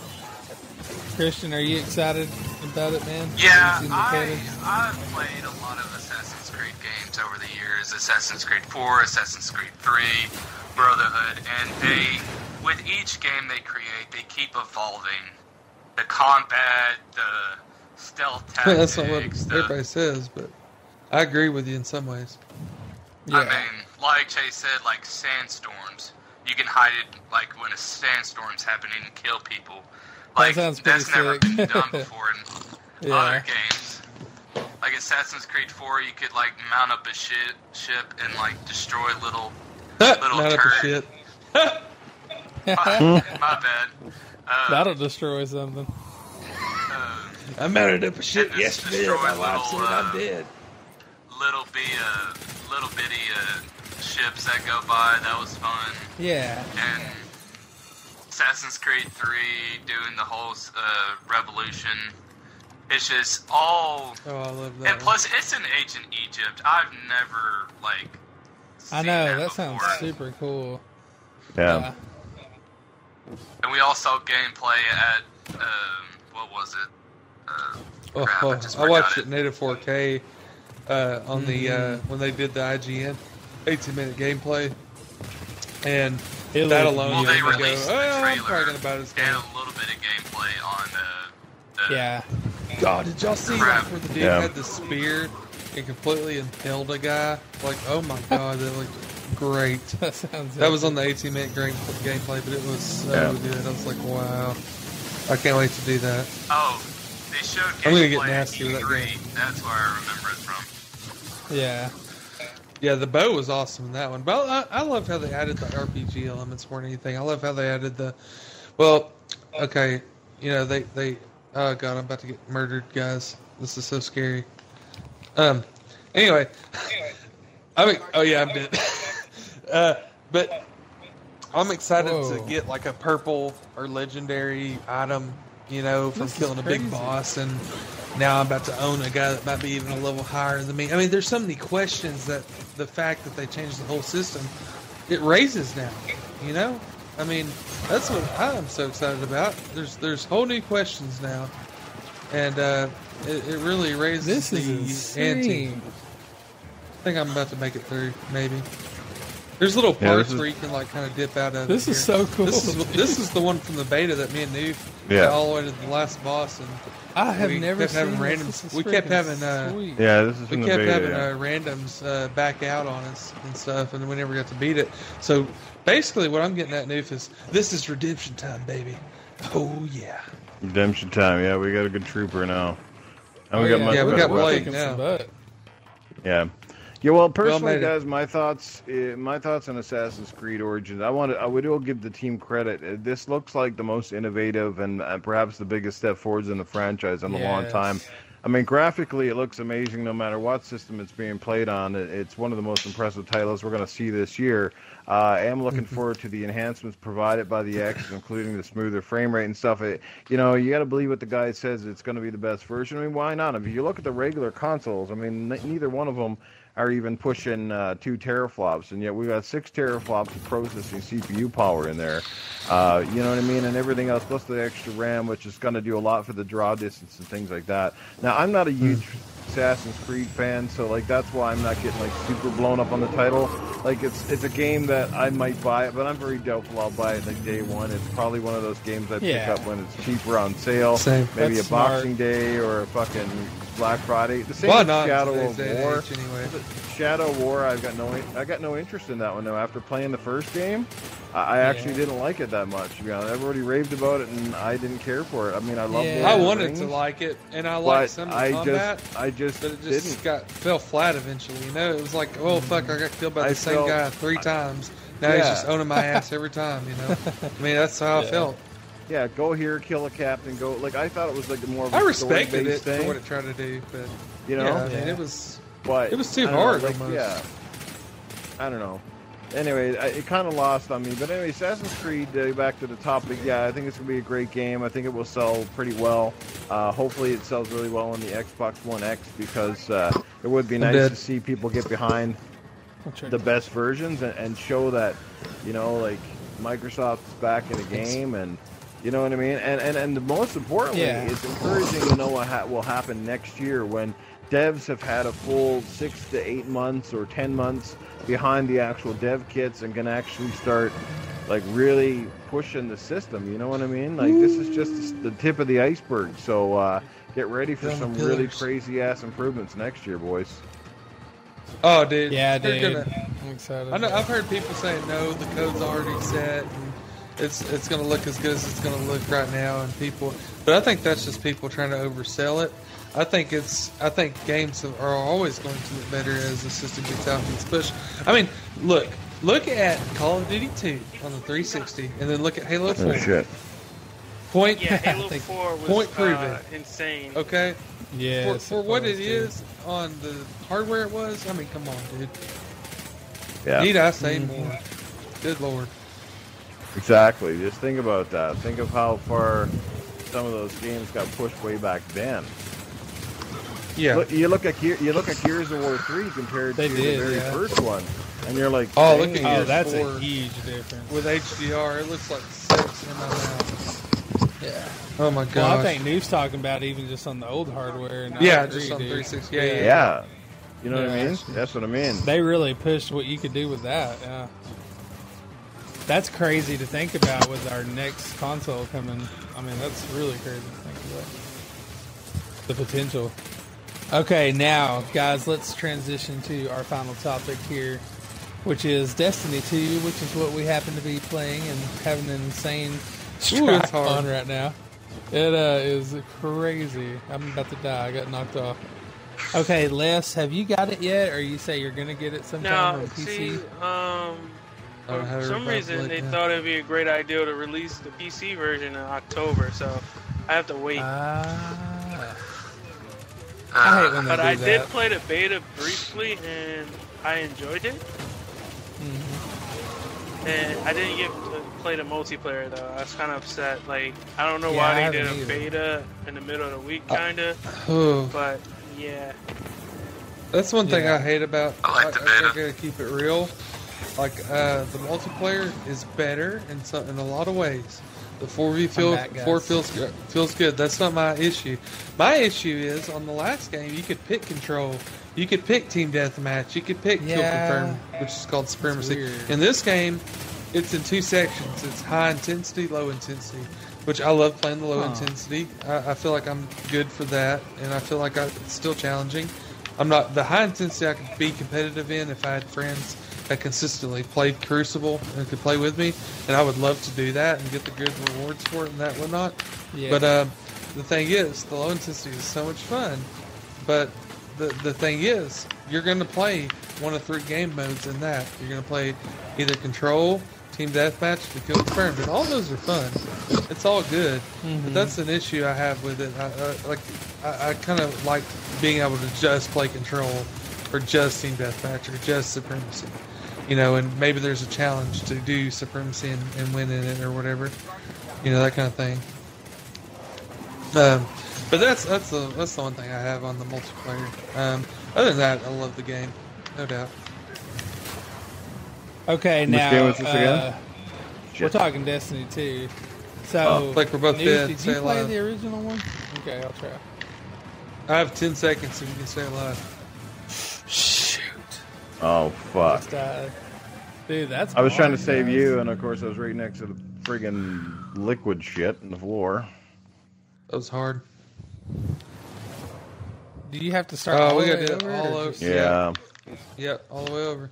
Christian, are you excited about it, man? Yeah, I, I've played a lot of Assassin's Creed games over the years. Assassin's Creed four, Assassin's Creed three, Brotherhood, and they, with each game they create, they keep evolving. The combat, the stealth tactics. Well, that's not what the, everybody says, but I agree with you in some ways. Yeah. I mean, like Chase said, like sandstorms. you can hide it like when a sandstorm's happening and kill people. Like, that that's sick. Never been done before in yeah. other games. Like Assassin's Creed four, you could like mount up a ship, ship and like destroy little little mount turret. Up a ship. my, my bad. Uh, That'll destroy something. Uh, I mounted up a ship yesterday. My wife said I'm dead. Little be uh, little bitty uh, ships that go by. That was fun. Yeah. And Assassin's Creed three doing the whole uh, revolution. It's just all. Oh, I love that. And plus, one. It's in ancient Egypt. I've never like. Seen I know that, that sounds super cool. Yeah. Uh, and we all saw gameplay at um, what was it? Uh, oh, oh, I, I watched it in native four K uh, on mm. the uh, when they did the I G N eighteen minute gameplay, and it that alone. Well, they released go, the trailer. Oh, I'm about this and a little bit of gameplay on uh, the. Yeah. God, did y'all see crap. Like, where the dude yeah. had the spear and completely impaled a guy? Like, oh my God, that looked great. That sounds. That was on the eighteen minute game, gameplay, but it was so yeah. good. I was like, wow, I can't wait to do that. Oh. They showed gameplay I'm gonna get nasty with that game. That's where I remember it from. Yeah. Yeah, the bow was awesome in that one. But I, I love how they added the R P G elements more than anything. I love how they added the... Well, okay. You know, they... they oh, God, I'm about to get murdered, guys. This is so scary. Um. Anyway. I mean, oh, yeah, I'm dead. uh, but I'm excited Whoa. to get, like, a purple or legendary item... You know, from this killing a big boss, and now I'm about to own a guy that might be even a level higher than me. I mean, there's so many questions that the fact that they changed the whole system, it raises now. You know, I mean, that's what I'm so excited about. There's there's whole new questions now, and uh, it, it really raises this is the ante. I think I'm about to make it through, maybe. There's little parts yeah, is, where you can like kind of dip out of. This is so cool. This is, this is the one from the beta that me and Newf yeah. all the way to the last boss, and I have never seen having random. We kept having uh, yeah, this is we kept beta, having yeah. uh, randoms uh, back out on us and stuff, and we never got to beat it. So basically, what I'm getting at, Newf, is this is redemption time, baby. Oh yeah. Redemption time. Yeah, we got a good trooper now. And oh, we got yeah. much yeah, we got Blake now. Yeah. Yeah, well, personally, well guys, my thoughts, uh, my thoughts on Assassin's Creed Origins. I want to, I would all give the team credit. This looks like the most innovative and uh, perhaps the biggest step forwards in the franchise in a yes. long time. I mean, graphically, it looks amazing no matter what system it's being played on. It's one of the most impressive titles we're going to see this year. Uh, I am looking forward to the enhancements provided by the X, including the smoother frame rate and stuff. It, you know, you got to believe what the guy says. It's going to be the best version. I mean, why not? If you look at the regular consoles, I mean, neither one of them are even pushing uh, two teraflops, and yet we've got six teraflops of processing C P U power in there. Uh, you know what I mean? And everything else, plus the extra RAM, which is going to do a lot for the draw distance and things like that. Now, I'm not a huge Assassin's Creed fan, so like that's why I'm not getting like super blown up on the title. Like it's it's a game that I might buy it, but I'm very doubtful I'll buy it like day one. It's probably one of those games I pick yeah. up when it's cheaper on sale, Same. maybe that's a Boxing smart. Day or a fucking Black Friday. The same as Shadow of War. Anyway. Shadow War, I've got no I got no interest in that one though. After playing the first game, I, I yeah. actually didn't like it that much. You know, everybody raved about it, and I didn't care for it. I mean, I loved yeah. it. I wanted Rings, to like it, and I liked some of the combat. Just, I just but it just didn't. got fell flat eventually. You know, it was like, oh fuck, I got killed by the I same felt, guy three I, times. Now yeah. he's just owning my ass every time. You know, I mean that's how yeah. I felt. Yeah, go here, kill a captain, go. Like I thought it was like more of a I respected it thing. for what it tried to do, but you know, yeah, I mean, yeah. it was. But, it was too hard, know, like, almost. Yeah. I don't know. Anyway, I, it kind of lost on me. But anyway, Assassin's Creed, uh, back to the topic. Yeah, I think it's going to be a great game. I think it will sell pretty well. Uh, hopefully it sells really well on the Xbox One X because uh, it would be I'm nice dead. to see people get behind the best versions and, and show that, you know, like, Microsoft's back in the game and... You know what I mean? And and, and most importantly, yeah. it's encouraging to know what ha- will happen next year when devs have had a full six to eight months or ten months behind the actual dev kits and can actually start like really pushing the system. You know what I mean? Like this is just the tip of the iceberg. So uh, get ready for Dumb some pillars. really crazy ass improvements next year, boys. Oh, dude. Yeah, dude. Gonna, I'm excited. I know, I've heard people saying no, the code's already set. And it's it's going to look as good as it's going to look right now, and people. But I think that's just people trying to oversell it. I think it's. I think games are always going to look better as the system gets out and gets pushed. I mean, look, look at Call of Duty two on the three sixty, and then look at Halo four. Oh, shit. Point. Yeah, Halo four was point proven. Uh, insane. Okay. Yeah. For, for what it is on the hardware, it was. I mean, come on, dude. Yeah. Need I say mm-hmm. more? Good lord. Exactly. Just think about that. Think of how far some of those games got pushed way back then. Yeah. Look, you look at Ge you look at Gears of War three compared they to did, the very yeah. first one, and you're like, oh, look at oh, that's a huge difference. With H D R, it looks like six in my mouth. Yeah. Oh my god. Well, I think Newf's talking about even just on the old hardware. And yeah, just on three sixty. Yeah, yeah. yeah. yeah. You know yeah. what I mean? That's what I mean. They really pushed what you could do with that. Yeah. That's crazy to think about with our next console coming. I mean, that's really crazy to think about. The potential. Okay, now, guys, let's transition to our final topic here, which is Destiny two, which is what we happen to be playing and having an insane strike on right now. It uh, is crazy. I'm about to die. I got knocked off. Okay, Les, have you got it yet, or you say you're going to get it sometime no, on P C? See, um, for some reason, they thought it would be a great idea to release the P C version in October, so I have to wait. Ah. Uh... I hate when they but do I that. did play the beta briefly, and I enjoyed it. Mm-hmm. And I didn't get to play the multiplayer though. I was kind of upset. Like I don't know yeah, why they did a either. beta in the middle of the week, kinda. Uh, but yeah, that's one thing yeah. I hate about. I like the beta. I gotta keep it real. Like uh, the multiplayer is better in some, in a lot of ways. The four v feel, four feels good. feels good. That's not my issue. My issue is on the last game you could pick control, you could pick team deathmatch, you could pick yeah. kill confirm, which is called supremacy. In this game, it's in two sections. It's high intensity, low intensity, which I love playing the low huh. intensity. I, I feel like I'm good for that, and I feel like I, it's still challenging. I'm not the high intensity I could be competitive in if I had friends. I consistently played Crucible and could play with me, and I would love to do that and get the good rewards for it and that whatnot. Yeah. But uh, the thing is, the low intensity is so much fun. But the the thing is, you're going to play one of three game modes in that. You're going to play either Control, Team Deathmatch, the Kill Confirmed, and all those are fun. It's all good. Mm-hmm. But that's an issue I have with it. I, I like I, I kind of like being able to just play Control, or just Team Deathmatch, or just Supremacy. You know, and maybe there's a challenge to do supremacy and, and win in it or whatever, you know, that kind of thing. Um, but that's that's the that's the one thing I have on the multiplayer. Um, other than that, I love the game, no doubt. Okay, now uh, we're talking Destiny two. So, oh, like we're both dead. Did you play the original one? Okay, I'll try. I have ten seconds if you can stay alive. Oh fuck! Dude, that's. I was trying to save you, and of course I was right next to the friggin' liquid shit in the floor. That was hard. Do you have to start? Oh, we gotta do it all over. Yeah. Yep, all the way over.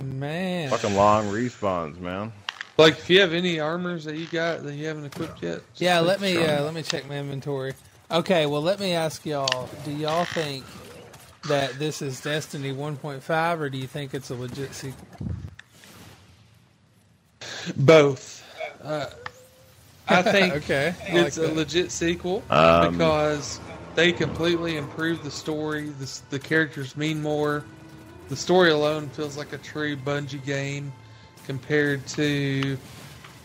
Man. Fucking long respawns, man. Like, if you have any armors that you got that you haven't equipped yet. Yeah, let me uh, let me check my inventory. Okay, well, let me ask y'all. Do y'all think that this is Destiny one point five, or do you think it's a legit sequel? Both. Uh, I think okay. I it's like a legit sequel um, because they completely improved the story. The, the characters mean more. The story alone feels like a true Bungie game compared to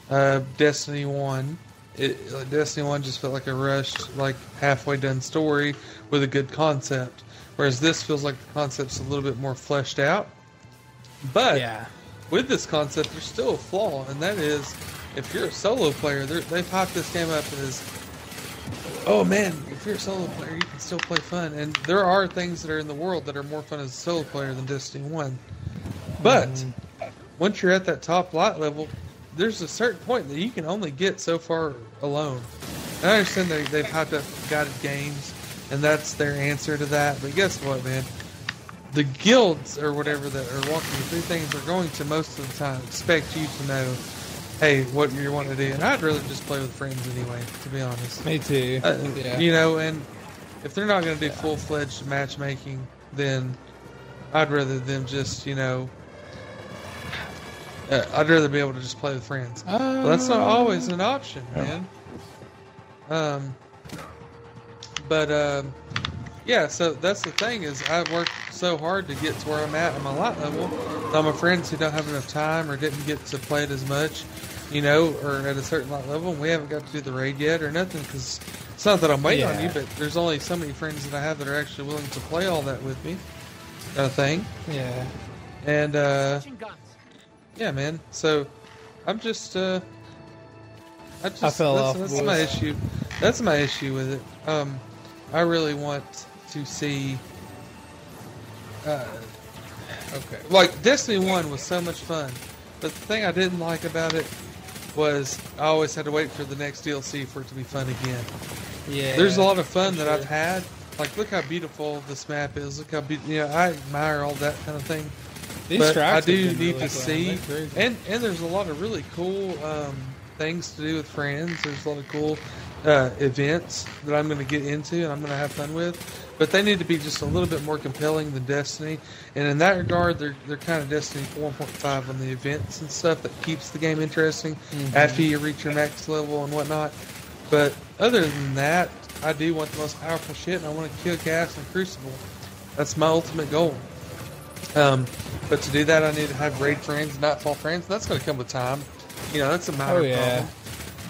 uh, Destiny one. It, like Destiny one just felt like a rushed, like halfway done story with a good concept. Whereas this feels like the concept's a little bit more fleshed out. But yeah. with this concept, there's still a flaw, and that is, if you're a solo player, they've hyped this game up as, oh man, if you're a solo player, you can still play fun. And there are things that are in the world that are more fun as a solo player than Destiny one. But mm. once you're at that top light level, there's a certain point that you can only get so far alone. And I understand they, they've hyped up guided games, and that's their answer to that. But guess what, man? the guilds or whatever that are walking you through things are going to most of the time expect you to know, hey, what you want to do. And I'd rather just play with friends anyway, to be honest. Me too. Uh, yeah. You know, and if they're not going to do yeah. full-fledged matchmaking, then I'd rather them just, you know, uh, I'd rather be able to just play with friends. Uh, but that's not always an option, yeah. man. Um, but, um, yeah, so that's the thing is I've worked so hard to get to where I'm at in my light level. All my friends who don't have enough time or didn't get to play it as much, you know, or at a certain light level, and we haven't got to do the raid yet or nothing because it's not that I'm waiting yeah. on you, but there's only so many friends that I have that are actually willing to play all that with me. Kind of thing. Yeah. And, uh, yeah, man. So I'm just, uh, I just, I fell that's, off, that's my issue. That's my issue with it. Um, I really want to see, uh, okay. Like, Destiny one was so much fun, but the thing I didn't like about it was I always had to wait for the next D L C for it to be fun again. Yeah. There's a lot of fun that I've had. Like, look how beautiful this map is. Look how beautiful, you know, I admire all that kind of thing. These but I do need really to see, and, and there's a lot of really cool, um, things to do with friends. There's a lot of cool uh, events that I'm going to get into and I'm going to have fun with, but they need to be just a little bit more compelling than Destiny. And in that regard, they're they're kind of Destiny four point five on the events and stuff that keeps the game interesting mm-hmm. after you reach your max level and whatnot. But other than that, I do want the most powerful shit, and I want to kick ass in Crucible. That's my ultimate goal. Um, but to do that, I need to have raid friends, Nightfall friends. That's going to come with time. You know, that's a minor oh, yeah. problem.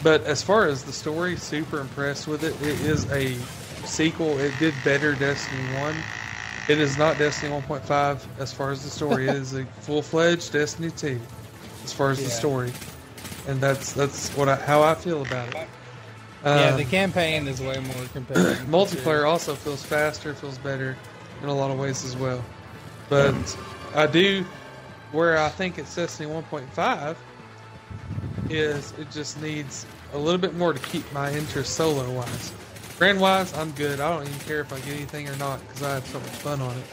But as far as the story, super impressed with it. It is a sequel. It did better Destiny one. It is not Destiny one point five as far as the story. It is a full-fledged Destiny two as far as yeah. the story. And that's that's what I, how I feel about it. Um, yeah, the campaign is way more compelling. Multiplayer also feels faster, feels better in a lot of ways as well. But I do, where I think it's Destiny one point five, is it just needs a little bit more to keep my interest solo-wise. Brand-wise, I'm good. I don't even care if I get anything or not because I have so much fun on it.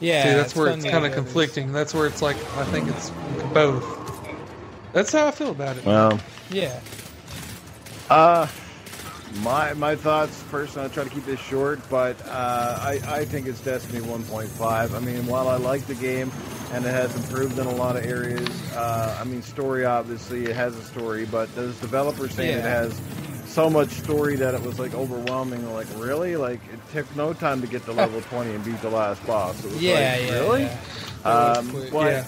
Yeah, see, that's where it's kind of conflicting. That's where it's like, I think it's both. That's how I feel about it. Well, yeah. Uh... My my thoughts, personally, I'll try to keep this short, but uh, I, I think it's Destiny one point five. I mean, while I like the game, and it has improved in a lot of areas, uh, I mean, story, obviously, it has a story, but those developers saying yeah. it has so much story that it was, like, overwhelming. Like, really? Like, it took no time to get to level twenty and beat the last boss. It was yeah, like, yeah, really? Yeah. Um, but... Yeah.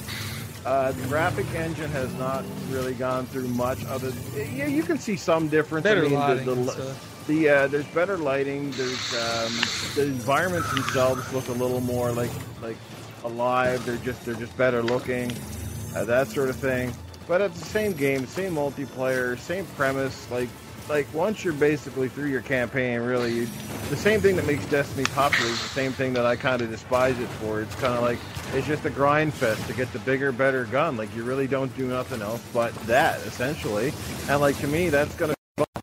Uh, the graphic engine has not really gone through much other. Yeah, you can see some difference. Better I mean, lighting. The, the, the uh, there's better lighting. There's um, the environments themselves look a little more like like alive. They're just they're just better looking, uh, that sort of thing. But it's the same game, same multiplayer, same premise. Like like once you're basically through your campaign, really, you, the same thing that makes Destiny popular is the same thing that I kind of despise it for. It's kind of like. It's just a grind fest to get the bigger, better gun. Like, you really don't do nothing else but that, essentially. And, like, to me, that's going to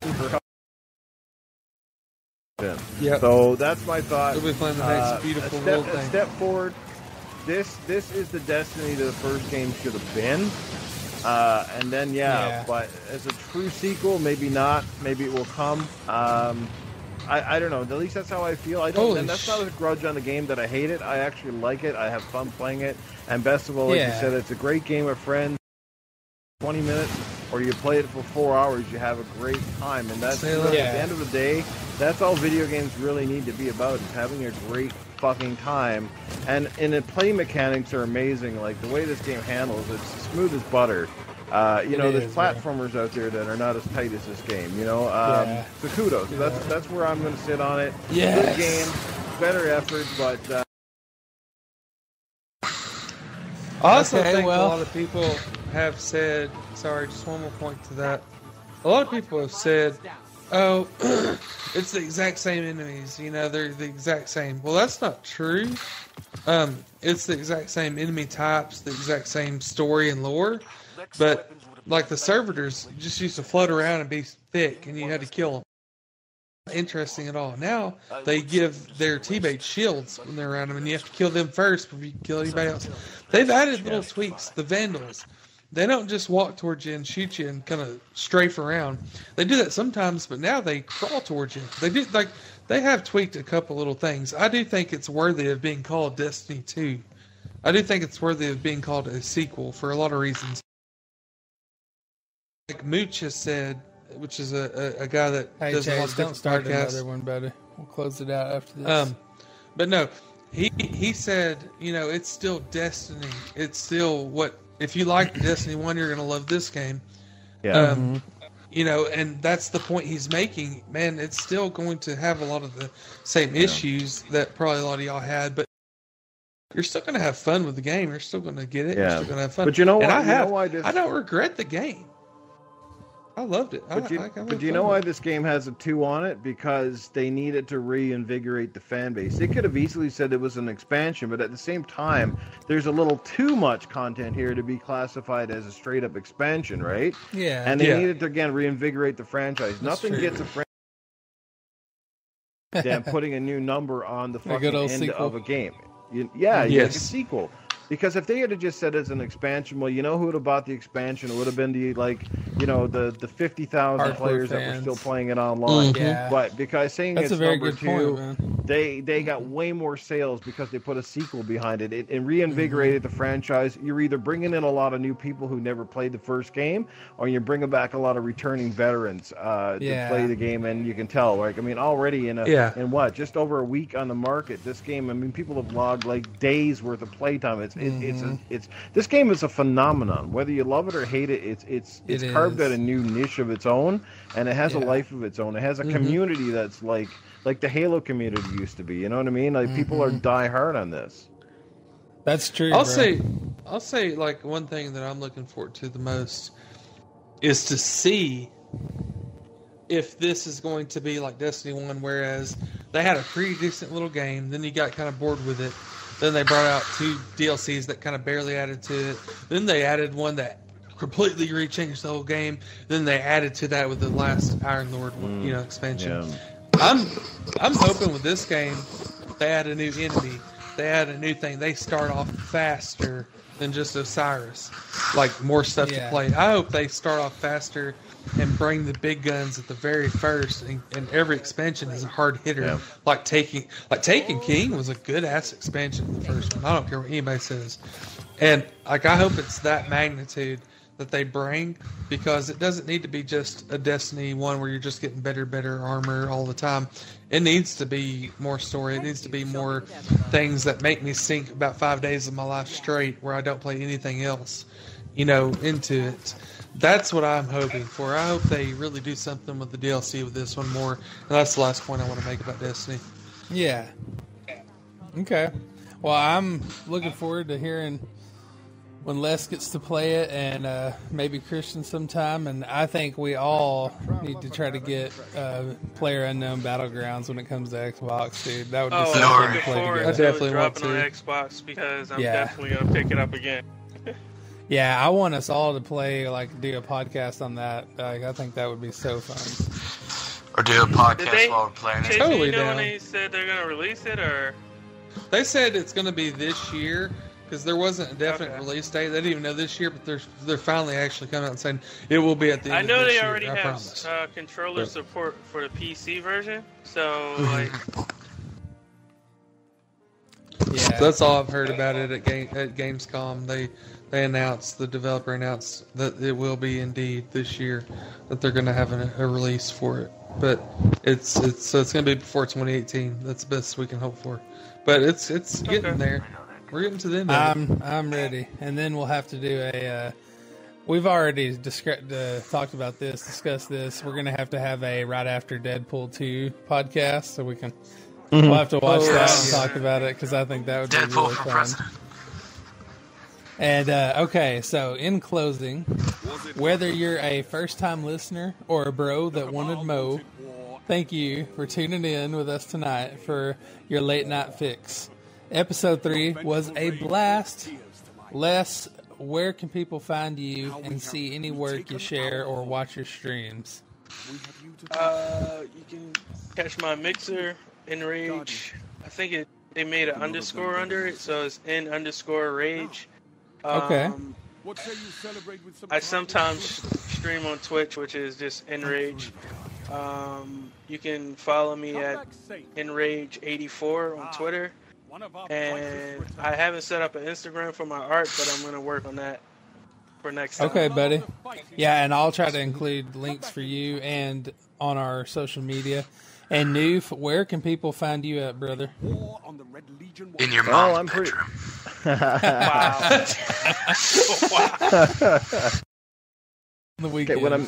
be fun. Yep. So that's my thought. We'll be playing the next uh, beautiful step, little thing. Step forward. This, this is the Destiny that the first game should have been. Uh, and then, yeah, yeah, but as a true sequel, maybe not. Maybe it will come. Um... I, I don't know. At least that's how I feel. I don't. Holy and that's not a grudge on the game that I hate it. I actually like it. I have fun playing it. And best of all, like yeah. you said, it's a great game with friends. Twenty minutes, or you play it for four hours, you have a great time. And that's yeah. at the end of the day. That's all video games really need to be about: is having a great fucking time. And and the play mechanics are amazing. Like the way this game handles, it's smooth as butter. Uh, you it know, there's is, platformers yeah. out there that are not as tight as this game, you know? Um, yeah. So kudos. Yeah. That's that's where I'm going to sit on it. Yes. Good game, better effort, but... Uh... I also okay, think well. a lot of people have said... Sorry, just one more point to that. A lot of people have said, oh, it's the exact same enemies, you know, they're the exact same. Well, that's not true. Um, it's the exact same enemy types, the exact same story and lore. But, like, the servitors just used to float around and be thick, and you had to kill them. interesting at all. Now they give their teammates shields when they're around them, and you have to kill them first before you can kill anybody else. They've added little tweaks. The Vandals, they don't just walk towards you and shoot you and kind of strafe around. They do that sometimes, but now they crawl towards you. They do like they have tweaked a couple little things. I do think it's worthy of being called Destiny two. I do think it's worthy of being called a sequel for a lot of reasons. Like Mooch has said, which is a, a, a guy that hey, does Chase, a lot of don't start podcasts. Another one, buddy. We'll close it out after this. Um, but no, he he said, you know, it's still Destiny. It's still what if you like Destiny one, you're gonna love this game. Yeah. Um, mm-hmm. You know, and that's the point he's making. Man, it's still going to have a lot of the same yeah. issues that probably a lot of y'all had, but you're still going to have fun with the game. You're still going to get it. Yeah. You're still going to have fun. But you know what? And I, have, know why this... I don't regret the game. I loved it. But do you, I, I but you know why this game has a two on it? Because they needed to reinvigorate the fan base. They could have easily said it was an expansion, but at the same time, there's a little too much content here to be classified as a straight-up expansion, right? Yeah. And they yeah. needed to, again, reinvigorate the franchise. That's Nothing true. gets a franchise than putting a new number on the fucking end sequel. of a game. You, yeah, yes. you get a sequel. Because if they had just said it's an expansion, well, you know who would have bought the expansion? It would have been the, like, you know, the, the fifty thousand players fans. that were still playing it online. Mm-hmm. Yeah. But because saying That's it's a very number good two, point, they, they got way more sales because they put a sequel behind it. It, it reinvigorated mm-hmm. the franchise. You're either bringing in a lot of new people who never played the first game, or you're bringing back a lot of returning veterans uh, yeah. to play the game, and you can tell. Like, I mean, already in, a, yeah. in what, just over a week on the market, this game, I mean, people have logged, like, days worth of playtime. It's It, it's a, it's this game is a phenomenon. Whether you love it or hate it, it's it's it's it carved out a new niche of its own, and it has yeah. a life of its own. It has a mm-hmm. community that's like like the Halo community used to be. You know what I mean? Like mm-hmm. people are die hard on this. That's true. I'll bro. say I'll say like one thing that I'm looking forward to the most is to see if this is going to be like Destiny one, whereas they had a pretty decent little game, then you got kind of bored with it. Then they brought out two D L Cs that kind of barely added to it. Then they added one that completely rechanged the whole game. Then they added to that with the last Iron Lord, mm, you know, expansion. Yeah. I'm, I'm hoping with this game, they add a new enemy. They add a new thing. They start off faster than just Osiris, like more stuff yeah. to play. I hope they start off faster and bring the big guns at the very first, and, and every expansion is a hard hitter. Yeah. Like taking, like Taken King was a good ass expansion in the first one. I don't care what anybody says, and like I hope it's that magnitude that they bring, because it doesn't need to be just a Destiny one where you're just getting better, better armor all the time. It needs to be more story. It needs to be more things that make me sink about five days of my life straight where I don't play anything else, you know, into it. That's what I'm hoping for. I hope they really do something with the D L C with this one more. And that's the last point I want to make about Destiny. Yeah. Okay. Well, I'm looking forward to hearing when Les gets to play it, and uh, maybe Christian sometime. And I think we all need to try to get uh, Player Unknown Battlegrounds when it comes to Xbox, dude. That would be oh, something I'm to play together. I definitely want to. On Xbox because I'm yeah. definitely going to pick it up again. Yeah, I want us all to play, like, do a podcast on that. Like, I think that would be so fun. Or do a podcast they, while we're playing it. Totally, you know, down. When they said they're going to release it, or they said it's going to be this year because there wasn't a definite okay. release date. They didn't even know this year, but they're they're finally actually coming out and saying it will be at the. End I know of this they year, already I have uh, controller yeah. support for the P C version, so like. Yeah, that's all I've heard about it at, game, at Gamescom. They. They announced, the developer announced that it will be indeed this year that they're going to have a, a release for it. But it's it's so it's going to be before twenty eighteen. That's the best we can hope for. But it's it's okay. getting there. We're getting to the end. I'm of it. I'm ready, and then we'll have to do a. Uh, we've already discre- uh, talked about this, discussed this. We're going to have to have a right after Deadpool two podcast, so we can. Mm-hmm. We'll have to watch oh, that yes. and talk about it because I think that would Deadpool be really for fun. President. And, uh, okay, so in closing, whether you're a first-time listener or a bro that wanted Mo, thank you for tuning in with us tonight for your late-night fix. Episode three was a blast. Les, where can people find you and see any work you share or watch your streams? Uh, you can catch my mixer, Enrage. I think it they made an underscore under it, so it's N underscore Rage. Um, okay. I sometimes stream on Twitch, which is just Enrage. Um, you can follow me at Enrage eighty-four on Twitter. And I haven't set up an Instagram for my art, but I'm going to work on that for next time. Okay, buddy. Yeah, and I'll try to include links for you and on our social media. And Newf, where can people find you at, brother? In your mom's oh, I'm bedroom. Pretty... wow. Wow. The okay, when I'm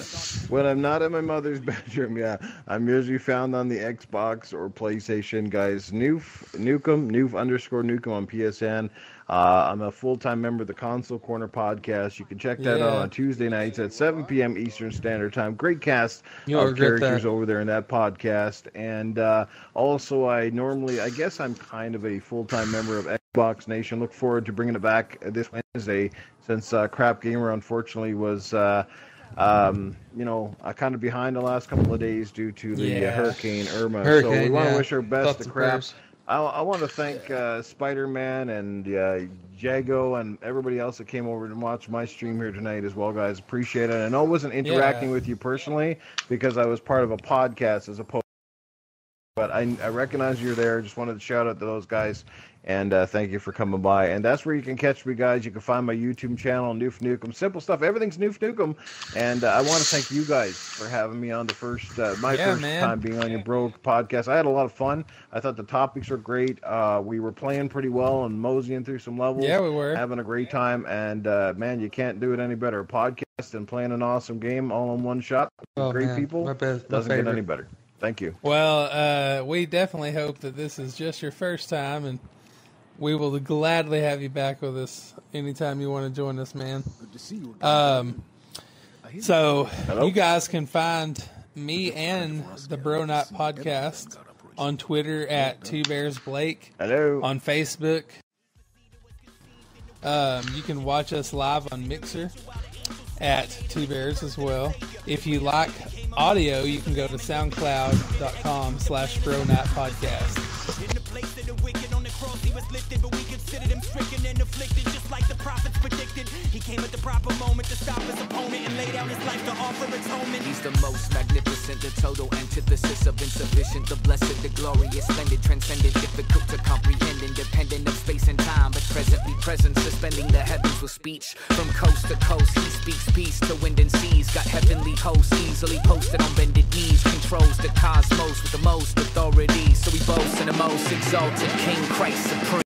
when I'm not at my mother's bedroom, yeah, I'm usually found on the Xbox or PlayStation, guys. Newf Nukem, Newf underscore Nukem on P S N. Uh, I'm a full-time member of the Console Corner podcast. You can check that yeah. out on Tuesday nights at seven p.m. Eastern Standard Time. Great cast You'll of characters that. over there in that podcast. And uh, also, I normally, I guess I'm kind of a full-time member of Xbox Nation. Look forward to bringing it back this Wednesday since uh, Crap Gamer, unfortunately, was... Uh, Um, you know, I kind of behind the last couple of days due to the yeah. uh, Hurricane Irma. Hurricane, so we want to yeah. wish our best Thoughts to crap. I, I want to thank uh, Spider-Man and uh, Jago and everybody else that came over to watch my stream here tonight as well, guys. Appreciate it. I know I wasn't interacting yeah. with you personally because I was part of a podcast as opposed to, but I, I recognize you're there. Just wanted to shout out to those guys. And uh, thank you for coming by. And that's where you can catch me, guys. You can find my YouTube channel, Newf Nukem. Simple stuff. Everything's Newf Nukem. And uh, I want to thank you guys for having me on the first, uh, my yeah, first man. time being on your bro podcast. I had a lot of fun. I thought the topics were great. Uh, we were playing pretty well and moseying through some levels. Yeah, we were. Having a great time. And, uh, man, you can't do it any better. A podcast and playing an awesome game all in one shot. Oh, great man. people. My best, my Doesn't favorite. get any better. Thank you. Well, uh, we definitely hope that this is just your first time, and we will gladly have you back with us anytime you want to join us, man. Good to see you again. Um, so Hello. you guys can find me and the Bro Not Podcast on Twitter at Two Bears Blake. Hello. On Facebook. Um, you can watch us live on Mixer at Two Bears as well. If you like audio, you can go to soundcloud.com slash Bro Not Podcast. He was lifted, but we considered him stricken and afflicted, just like the prophets predicted. He came at the proper moment to stop his opponent and laid out his life to offer atonement. He's the most magnificent, the total antithesis of insufficient, the blessed, the glorious, splendid, transcendent, difficult to comprehend, independent of space and time, but presently present, suspending the heavens with speech. From coast to coast, he speaks peace to wind and seas, got heavenly hosts easily posted on bended knees, controls the cosmos with the most authority, so he boasts in the most exalted King Christ supreme.